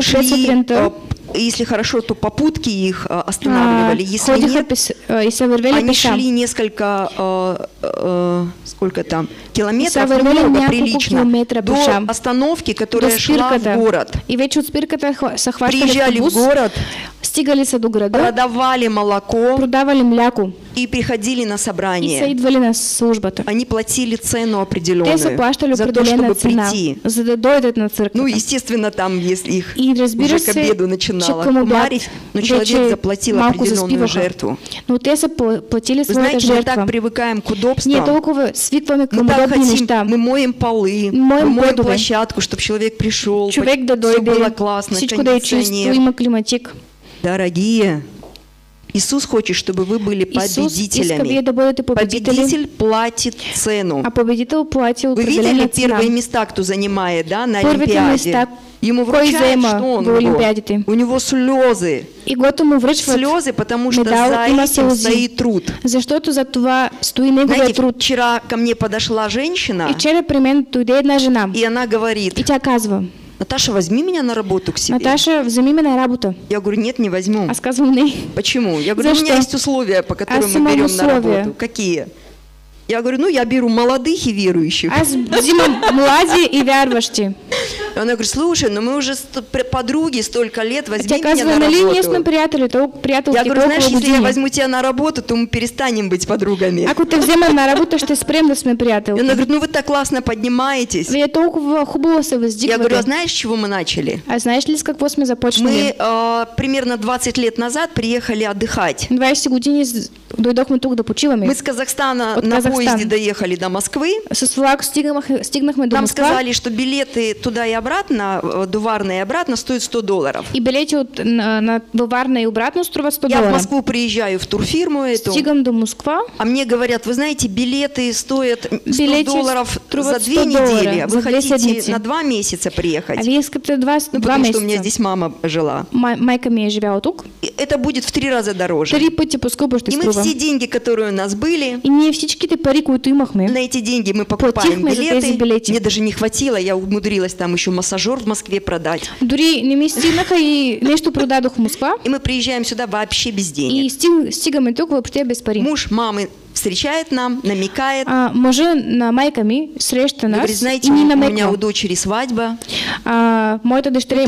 шли, э, если хорошо, то попутки их останавливали, если нет, они шли несколько, э, э, сколько там, километров, много, прилично, до остановки, которая шла в город. Приезжали в город, продавали молоко и приходили на собрание. Они платили цену определенную за то, чтобы прийти. Ну, естественно, там, если их уже к обеду начинало хмарить, но человек заплатил определенную жертву. Вы знаете, мы так привыкаем к удобствам. Мы так хотим, мы моем полы, мы моем площадку, чтобы человек пришел, все было классно, кондиционер. Дорогие, Иисус хочет, чтобы вы были победителями. Победитель платит цену. Вы видели первые места, кто занимает, да, на Олимпиаде? Ему вручают, что он его? У него слезы. Слезы, потому что за этим стоит труд. Знаете, вчера ко мне подошла женщина, и она говорит: Наташа, возьми меня на работу к себе. Наташа, возьми меня на работу. Я говорю, нет, не возьму. А сказал, нет. Почему? Я говорю, у меня есть условия, по которым мы берем на работу. Какие? Я говорю, ну я беру молодых и верующих. Она говорит, слушай, ну мы уже подруги столько лет, возьми меня на работу. Я говорю, знаешь, если я возьму тебя на работу, то мы перестанем быть подругами. Она говорит, ну вы так классно поднимаетесь. Я говорю, а знаешь, с чего мы начали? Мы примерно двадцать лет назад приехали отдыхать. Мы с Казахстана на поезде доехали до Москвы. Нам сказали, что билеты туда и обратно, до Варны и обратно, стоят сто долларов. И билеты на Варну и обратно стоят сто долларов. Я в Москву приезжаю в турфирму эту. А мне говорят, вы знаете, билеты стоят сто долларов за две недели. Вы хотите на два месяца приехать? Ну, потому что у меня здесь мама жила. Это будет в три раза дороже. И мы все деньги, которые у нас были, на эти деньги мы покупаем билеты. Мне даже не хватило, я умудрилась там еще массажер в Москве продать. И мы приезжаем сюда вообще без денег. Муж мамы встречает нам, намекает. Говорит, знаете, у меня у дочери свадьба. Так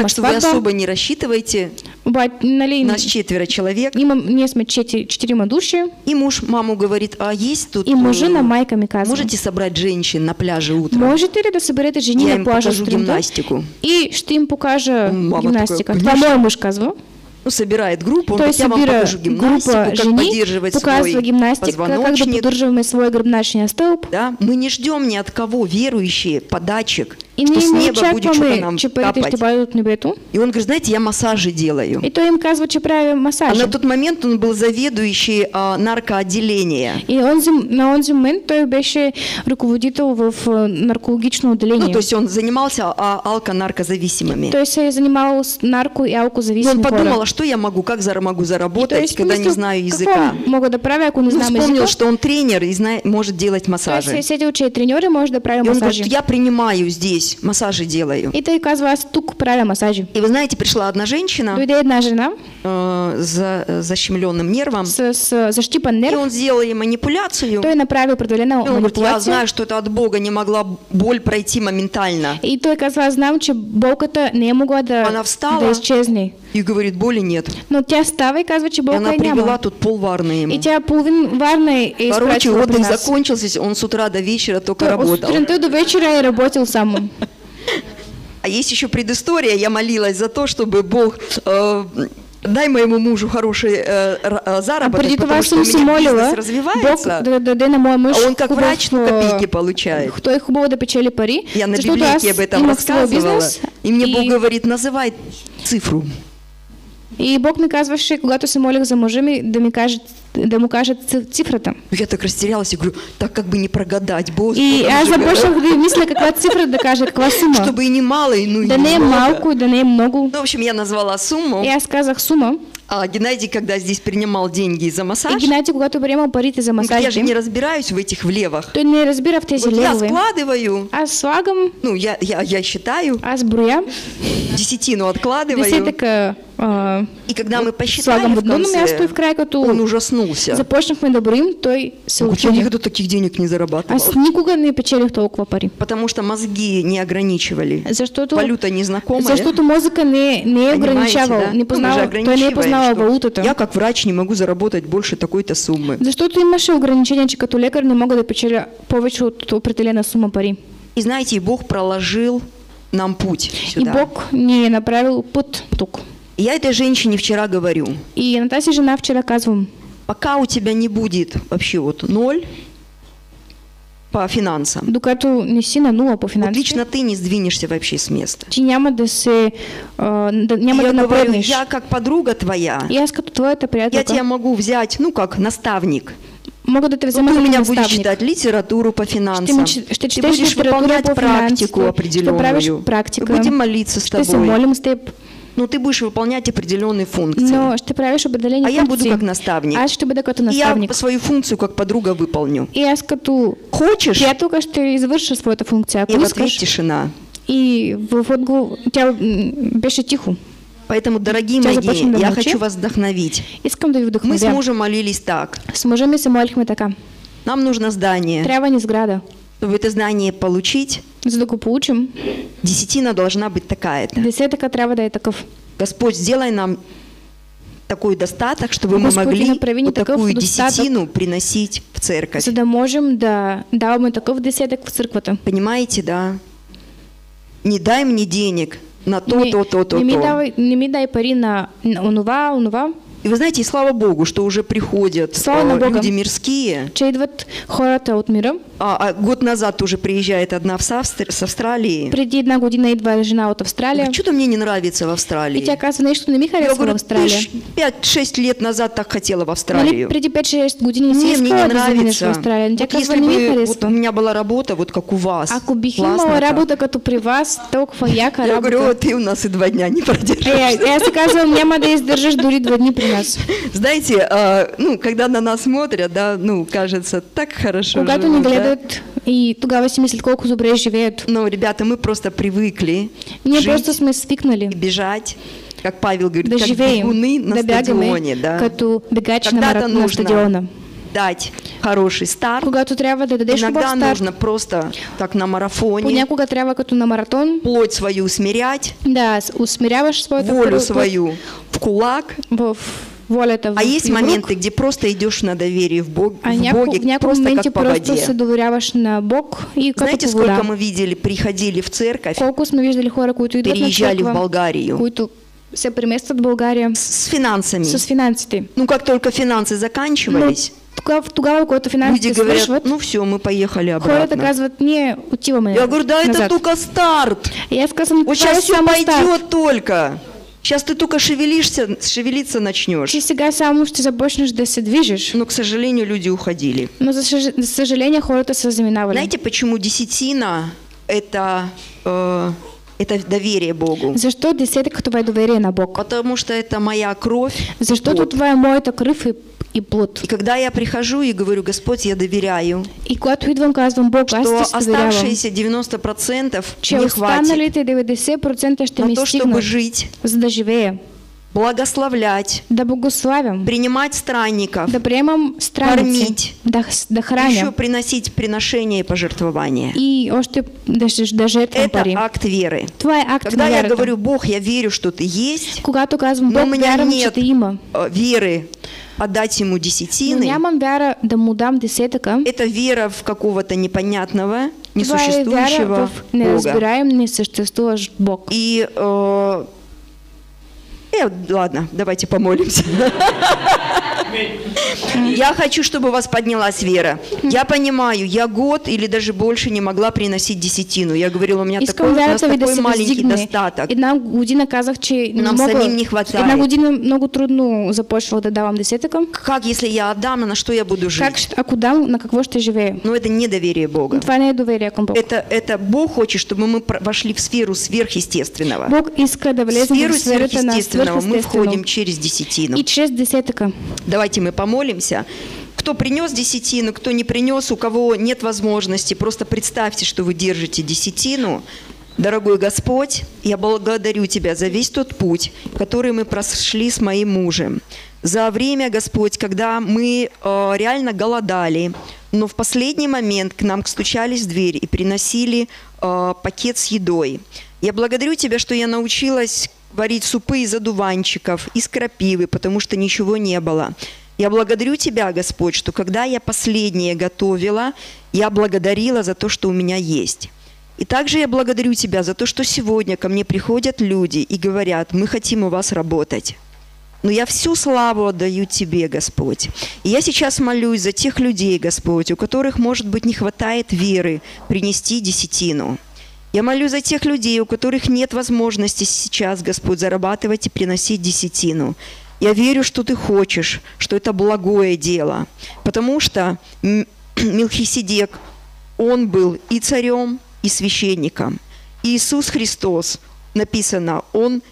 что вы особо не рассчитываете. У нас четверо человек. И муж маму говорит, а есть тут... Можете собрать женщин на пляже утром? Я им покажу гимнастику. Мама такая, ну, собирает группу, он, я вам покажу гимнастику, как поддерживать свой позвоночник. Да? Мы не ждем ни от кого, верующие, подачек. И что с неба будет что-то нам капать. И он говорит, знаете, я массажи делаю. И то им казывают, что правильно массажи. А на тот момент он был заведующий а, наркоотделения. И он на он момент то беше руководитель в наркологичном отделении. Ну, то есть он занимался а, алко-наркозависимыми. То есть я занимался нарко и алкозависимыми. Он подумал, а что я могу, как зара могу заработать, есть, когда не знаю языка. Могу доправить, он не знаю языка. Вспомнил, что он тренер и знает, может делать массажи. То есть если учить тренеры, может доправить массажи. И он говорит, я принимаю здесь. Массажи делаю. И ты оказывается тук правя массажи. И вы знаете, пришла одна женщина. Одна жена. Э, за защемленным нервом. С, с заштипан нерв. И он сделал ей манипуляцию. То и направил продолжение. Он говорит, я знаю, что это от Бога, не могла боль пройти моментально. И то оказалось, знаю, что Бог это не могла да. Она встала. Да исчезни. И говорит, боли нет. Но тебя ставай, оказывается, Бога она привела няма. Тут полварны ему. И тебя половин варны. Короче, отдых закончился, он с утра до вечера только то, работал. С утра до вечера и работал сам. А есть еще предыстория. Я молилась за то, чтобы Бог э, дай моему мужу хороший э, э, заработок, а потому что у меня бизнес развивается. Бог, да, да, муж, а он как врач на копейки получает. Кто их было до печали пари? Я на библейке об этом рассказывала. И мне и... Бог говорит, называй цифру. И Бог наказывавший, когда-то се молил за мужами, да мне кажет, да ему кажет цифра там. Я так растерялась и говорю, так как бы не прогадать, Бог. И я забошла, когда мысли, какая цифра докажет, какая сумма. Чтобы и не мало, и ну и да не малку, да не много. Ну, в общем, я назвала сумму. Я сказала сумма. А Геннадий, когда здесь принимал деньги за массаж, и Геннадий, когда ты принимал париты за массаж, я же не разбираюсь в этих влевах. Ты не разбирав эти вот левые. Я складываю. А с слагом? Ну, я, я, я считаю. А с бруя? Десятину откладываю. Десяток, а, и когда мы посчитали в конце, в край, он ужаснулся. Започнах мы добрым, то и селучили. Я никогда таких денег не зарабатывал. А никуда не печали толкова пари. Потому что мозги не ограничивали. За что -то, валюта незнакомая. За что-то музыка не, не ограничивала, да? Не познала, то не познала. Я как врач не могу заработать больше такой-то суммы. За что ты имеешь ограничения, что лекарь не могут допечать повыше от определенной суммы пари? И знаете, Бог проложил нам путь сюда. И Бог не направил путь тук. Я этой женщине вчера говорю. И Натасе жена вчера казывала. Пока у тебя не будет вообще вот ноль по финансам. Докато не сильно нула по финансам. Вот лично ты не сдвинешься вообще с места. Ти няма да се, э, да, няма я да говорю, я как подруга твоя. Я, скажу, твоя я тебя могу взять, ну как наставник. Могу да ты взять. Ну, ты у меня наставник. Будешь читать литературу по финансам. Что, что ты будешь выполнять по практику определенную. Практику. Будем молиться с тобой. Ну, ты будешь выполнять определенные функции. Но, ты правишь определение а функций. Я буду как наставник. А чтобы да кто-то наставник. Я свою функцию как подруга выполню. И я скажу, хочешь? Я только что извершу свою эту функцию. И в ответ тишина. И в отгул у тебя больше тихо. Поэтому, дорогие мои, я, я хочу вас вдохновить. Искам да вдохновим. Мы с мужем молились так. С мужем и молились так. Нам нужно здание. Треба не сграда. Чтобы это знание получить, получим. Десятина должна быть такая-то. Десятка трава да и таков. Господь, сделай нам такой достаток, чтобы Господь, мы могли вот такую десятину приносить в церковь. Сюда можем, да, да, мы таков десяток в церкви-то. Понимаете, да? Не дай мне денег на то, не, то, то, то, не то. Дай, не дай пари на унува, унува. И вы знаете, и слава Богу, что уже приходят слава э, люди мирские. От мира. А, а год назад уже приезжает одна в Австр... с Австралии. Приди одна година и два жена от Австралии. Что-то мне не нравится в Австралии. И тебе оказывается, что не Михаил в Австралии. пять-шесть лет назад так хотела в Австралию. Приди пять-шесть годин и мне не нравится. Вот если бы вот у меня была работа, вот как у вас. А кубихимала работа, как при вас, только фаяка работа. Я говорю, ты у нас и два дня не продержишься. Я сказала, мне надо издержишь дури два дня при. Знаете, э, ну, когда на нас смотрят, да, ну, кажется, так хорошо когда живут, не да? И тогда восемьдесят колку зубрей живет. Но, ребята, мы просто привыкли мне жить, просто мы свикнули. Бежать, как Павел говорит, да как живеем, бегуны на да стадионе. Да. Когда-то нужно стадиона. Дать хороший старт. Трябва, да иногда нужно старт. Просто так на марафоне. Трябва, на маратон. Плоть свою смирять. Да, усмиряваешь свою. Волю так, свою в кулак. В, в, а есть моменты, где просто идешь на доверие в, Бог, а в няко, Боге, в просто как по воде. На Бог и знаете, сколько вода. Мы видели, приходили в церковь, мы видели хора, идут переезжали в Болгарию. се преместят в България. С финансами? С финансите. Ну, как только финансы заканчивались... Ну, тогава, тогава, когато финансите люди говорят, свършват, ну все, мы поехали обратно. Хората казват, не, отиваме назад. Я говорю, да, это только старт. Я сказала, вот сейчас все пойдет только. Сейчас ты только шевелишься, шевелиться начнешь. Ты сега само ще започнеш да се движиш. Но, к сожалению, люди уходили. Но, к сожалению, хората се заминавали. Знаете, почему десятина – это... Э, это доверие Богу. За что десятка твое доверие на Бога? Потому что это моя кровь. За что тут твоя моя кровь и, и плод? И когда я прихожу и говорю, Господь, я доверяю. И когато идвам казвам Бог, аз ти доверявам. Оставшиеся девяносто процентов не хватит. девяносто процентов ще ми стигнат. На то, чтобы жить. За да живее. Благословлять, да благословим, принимать странников, да приемам странницы, кормить, да храним, еще приносить приношения и пожертвования. И още даже даже это пари. Акт веры. Твой акт веры. Когда я говорю, Бог, я верю, что ты есть, но у меня нет веры отдать ему десятины. Это вера в какого-то непонятного, несуществующего Бога. И Э, ладно, давайте помолимся. Я хочу, чтобы у вас поднялась вера. Я понимаю, я год или даже больше не могла приносить десятину. Я говорила, у меня такой, у нас такой маленький достаток. Нам самим не хватает. Как, если я отдам, на что я буду жить? Но это не доверие Бога. Это, это Бог хочет, чтобы мы вошли в сферу сверхъестественного. В сферу сверхъестественного мы входим через десятину. И через десятка. Давайте мы помолимся. Кто принес десятину, кто не принес, у кого нет возможности, просто представьте, что вы держите десятину. Дорогой Господь, я благодарю Тебя за весь тот путь, который мы прошли с моим мужем. За время, Господь, когда мы э, реально голодали, но в последний момент к нам стучались в дверь и приносили э, пакет с едой. Я благодарю Тебя, что я научилась варить супы из одуванчиков, из крапивы, потому что ничего не было. Я благодарю Тебя, Господь, что когда я последнее готовила, я благодарила за то, что у меня есть. И также я благодарю Тебя за то, что сегодня ко мне приходят люди и говорят, мы хотим у вас работать. Но я всю славу отдаю Тебе, Господь. И я сейчас молюсь за тех людей, Господь, у которых, может быть, не хватает веры принести десятину. Я молю за тех людей, у которых нет возможности сейчас, Господь, зарабатывать и приносить десятину. Я верю, что Ты хочешь, что это благое дело. Потому что Мелхиседек, он был и царем, и священником. И Иисус Христос, написано, он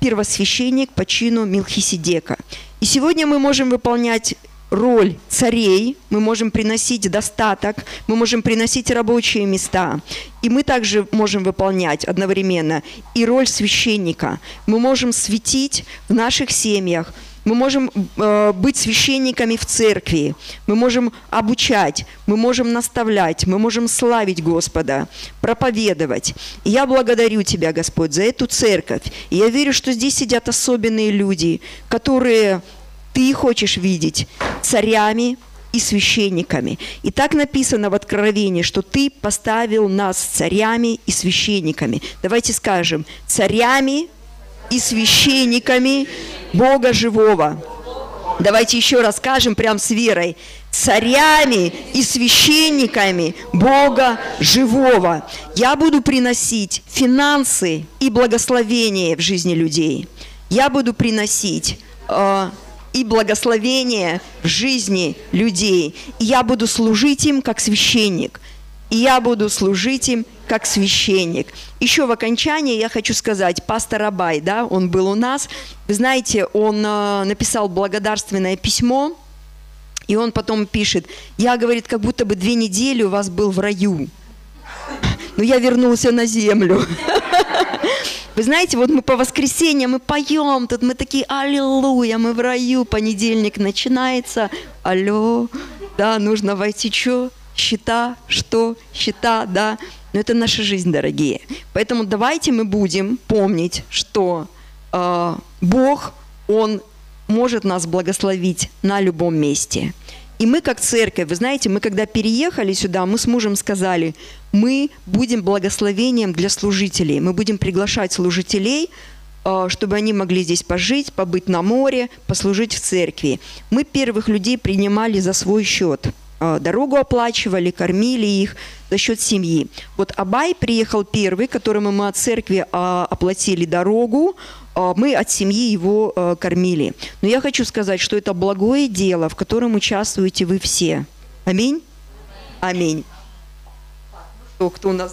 первосвященник по чину Мелхиседека. И сегодня мы можем выполнять роль царей, мы можем приносить достаток, мы можем приносить рабочие места. И мы также можем выполнять одновременно и роль священника. Мы можем светить в наших семьях, мы можем э, быть священниками в церкви, мы можем обучать, мы можем наставлять, мы можем славить Господа, проповедовать. И я благодарю Тебя, Господь, за эту церковь. И я верю, что здесь сидят особенные люди, которые... Ты хочешь видеть царями и священниками. И так написано в Откровении, что Ты поставил нас царями и священниками. Давайте скажем, царями и священниками Бога живого. Давайте еще раз скажем, прям с верой. Царями и священниками Бога живого. Я буду приносить финансы и благословение в жизни людей. Я буду приносить... Э, и благословение в жизни людей. И я буду служить им как священник. И я буду служить им как священник. Еще в окончании я хочу сказать, пастор Абай, да, он был у нас. Вы знаете, он э, написал благодарственное письмо, и он потом пишет, я, говорит, как будто бы две недели у вас был в раю, но я вернулся на землю. Вы знаете, вот мы по воскресеньям мы поем, тут мы такие, аллилуйя, мы в раю, понедельник начинается, алло, да, нужно войти, что, счета, что, счета, да, но это наша жизнь, дорогие. Поэтому давайте мы будем помнить, что э, Бог, Он может нас благословить на любом месте. И мы как церковь, вы знаете, мы когда переехали сюда, мы с мужем сказали, мы будем благословением для служителей, мы будем приглашать служителей чтобы они могли здесь пожить, побыть на море, послужить в церкви. Мы первых людей принимали за свой счет. Дорогу оплачивали, кормили их за счет семьи. Вот Абай приехал первый, которому мы от церкви оплатили дорогу, мы от семьи его кормили. Но я хочу сказать, что это благое дело, в котором участвуете вы все. Аминь? Аминь. Кто, кто у нас...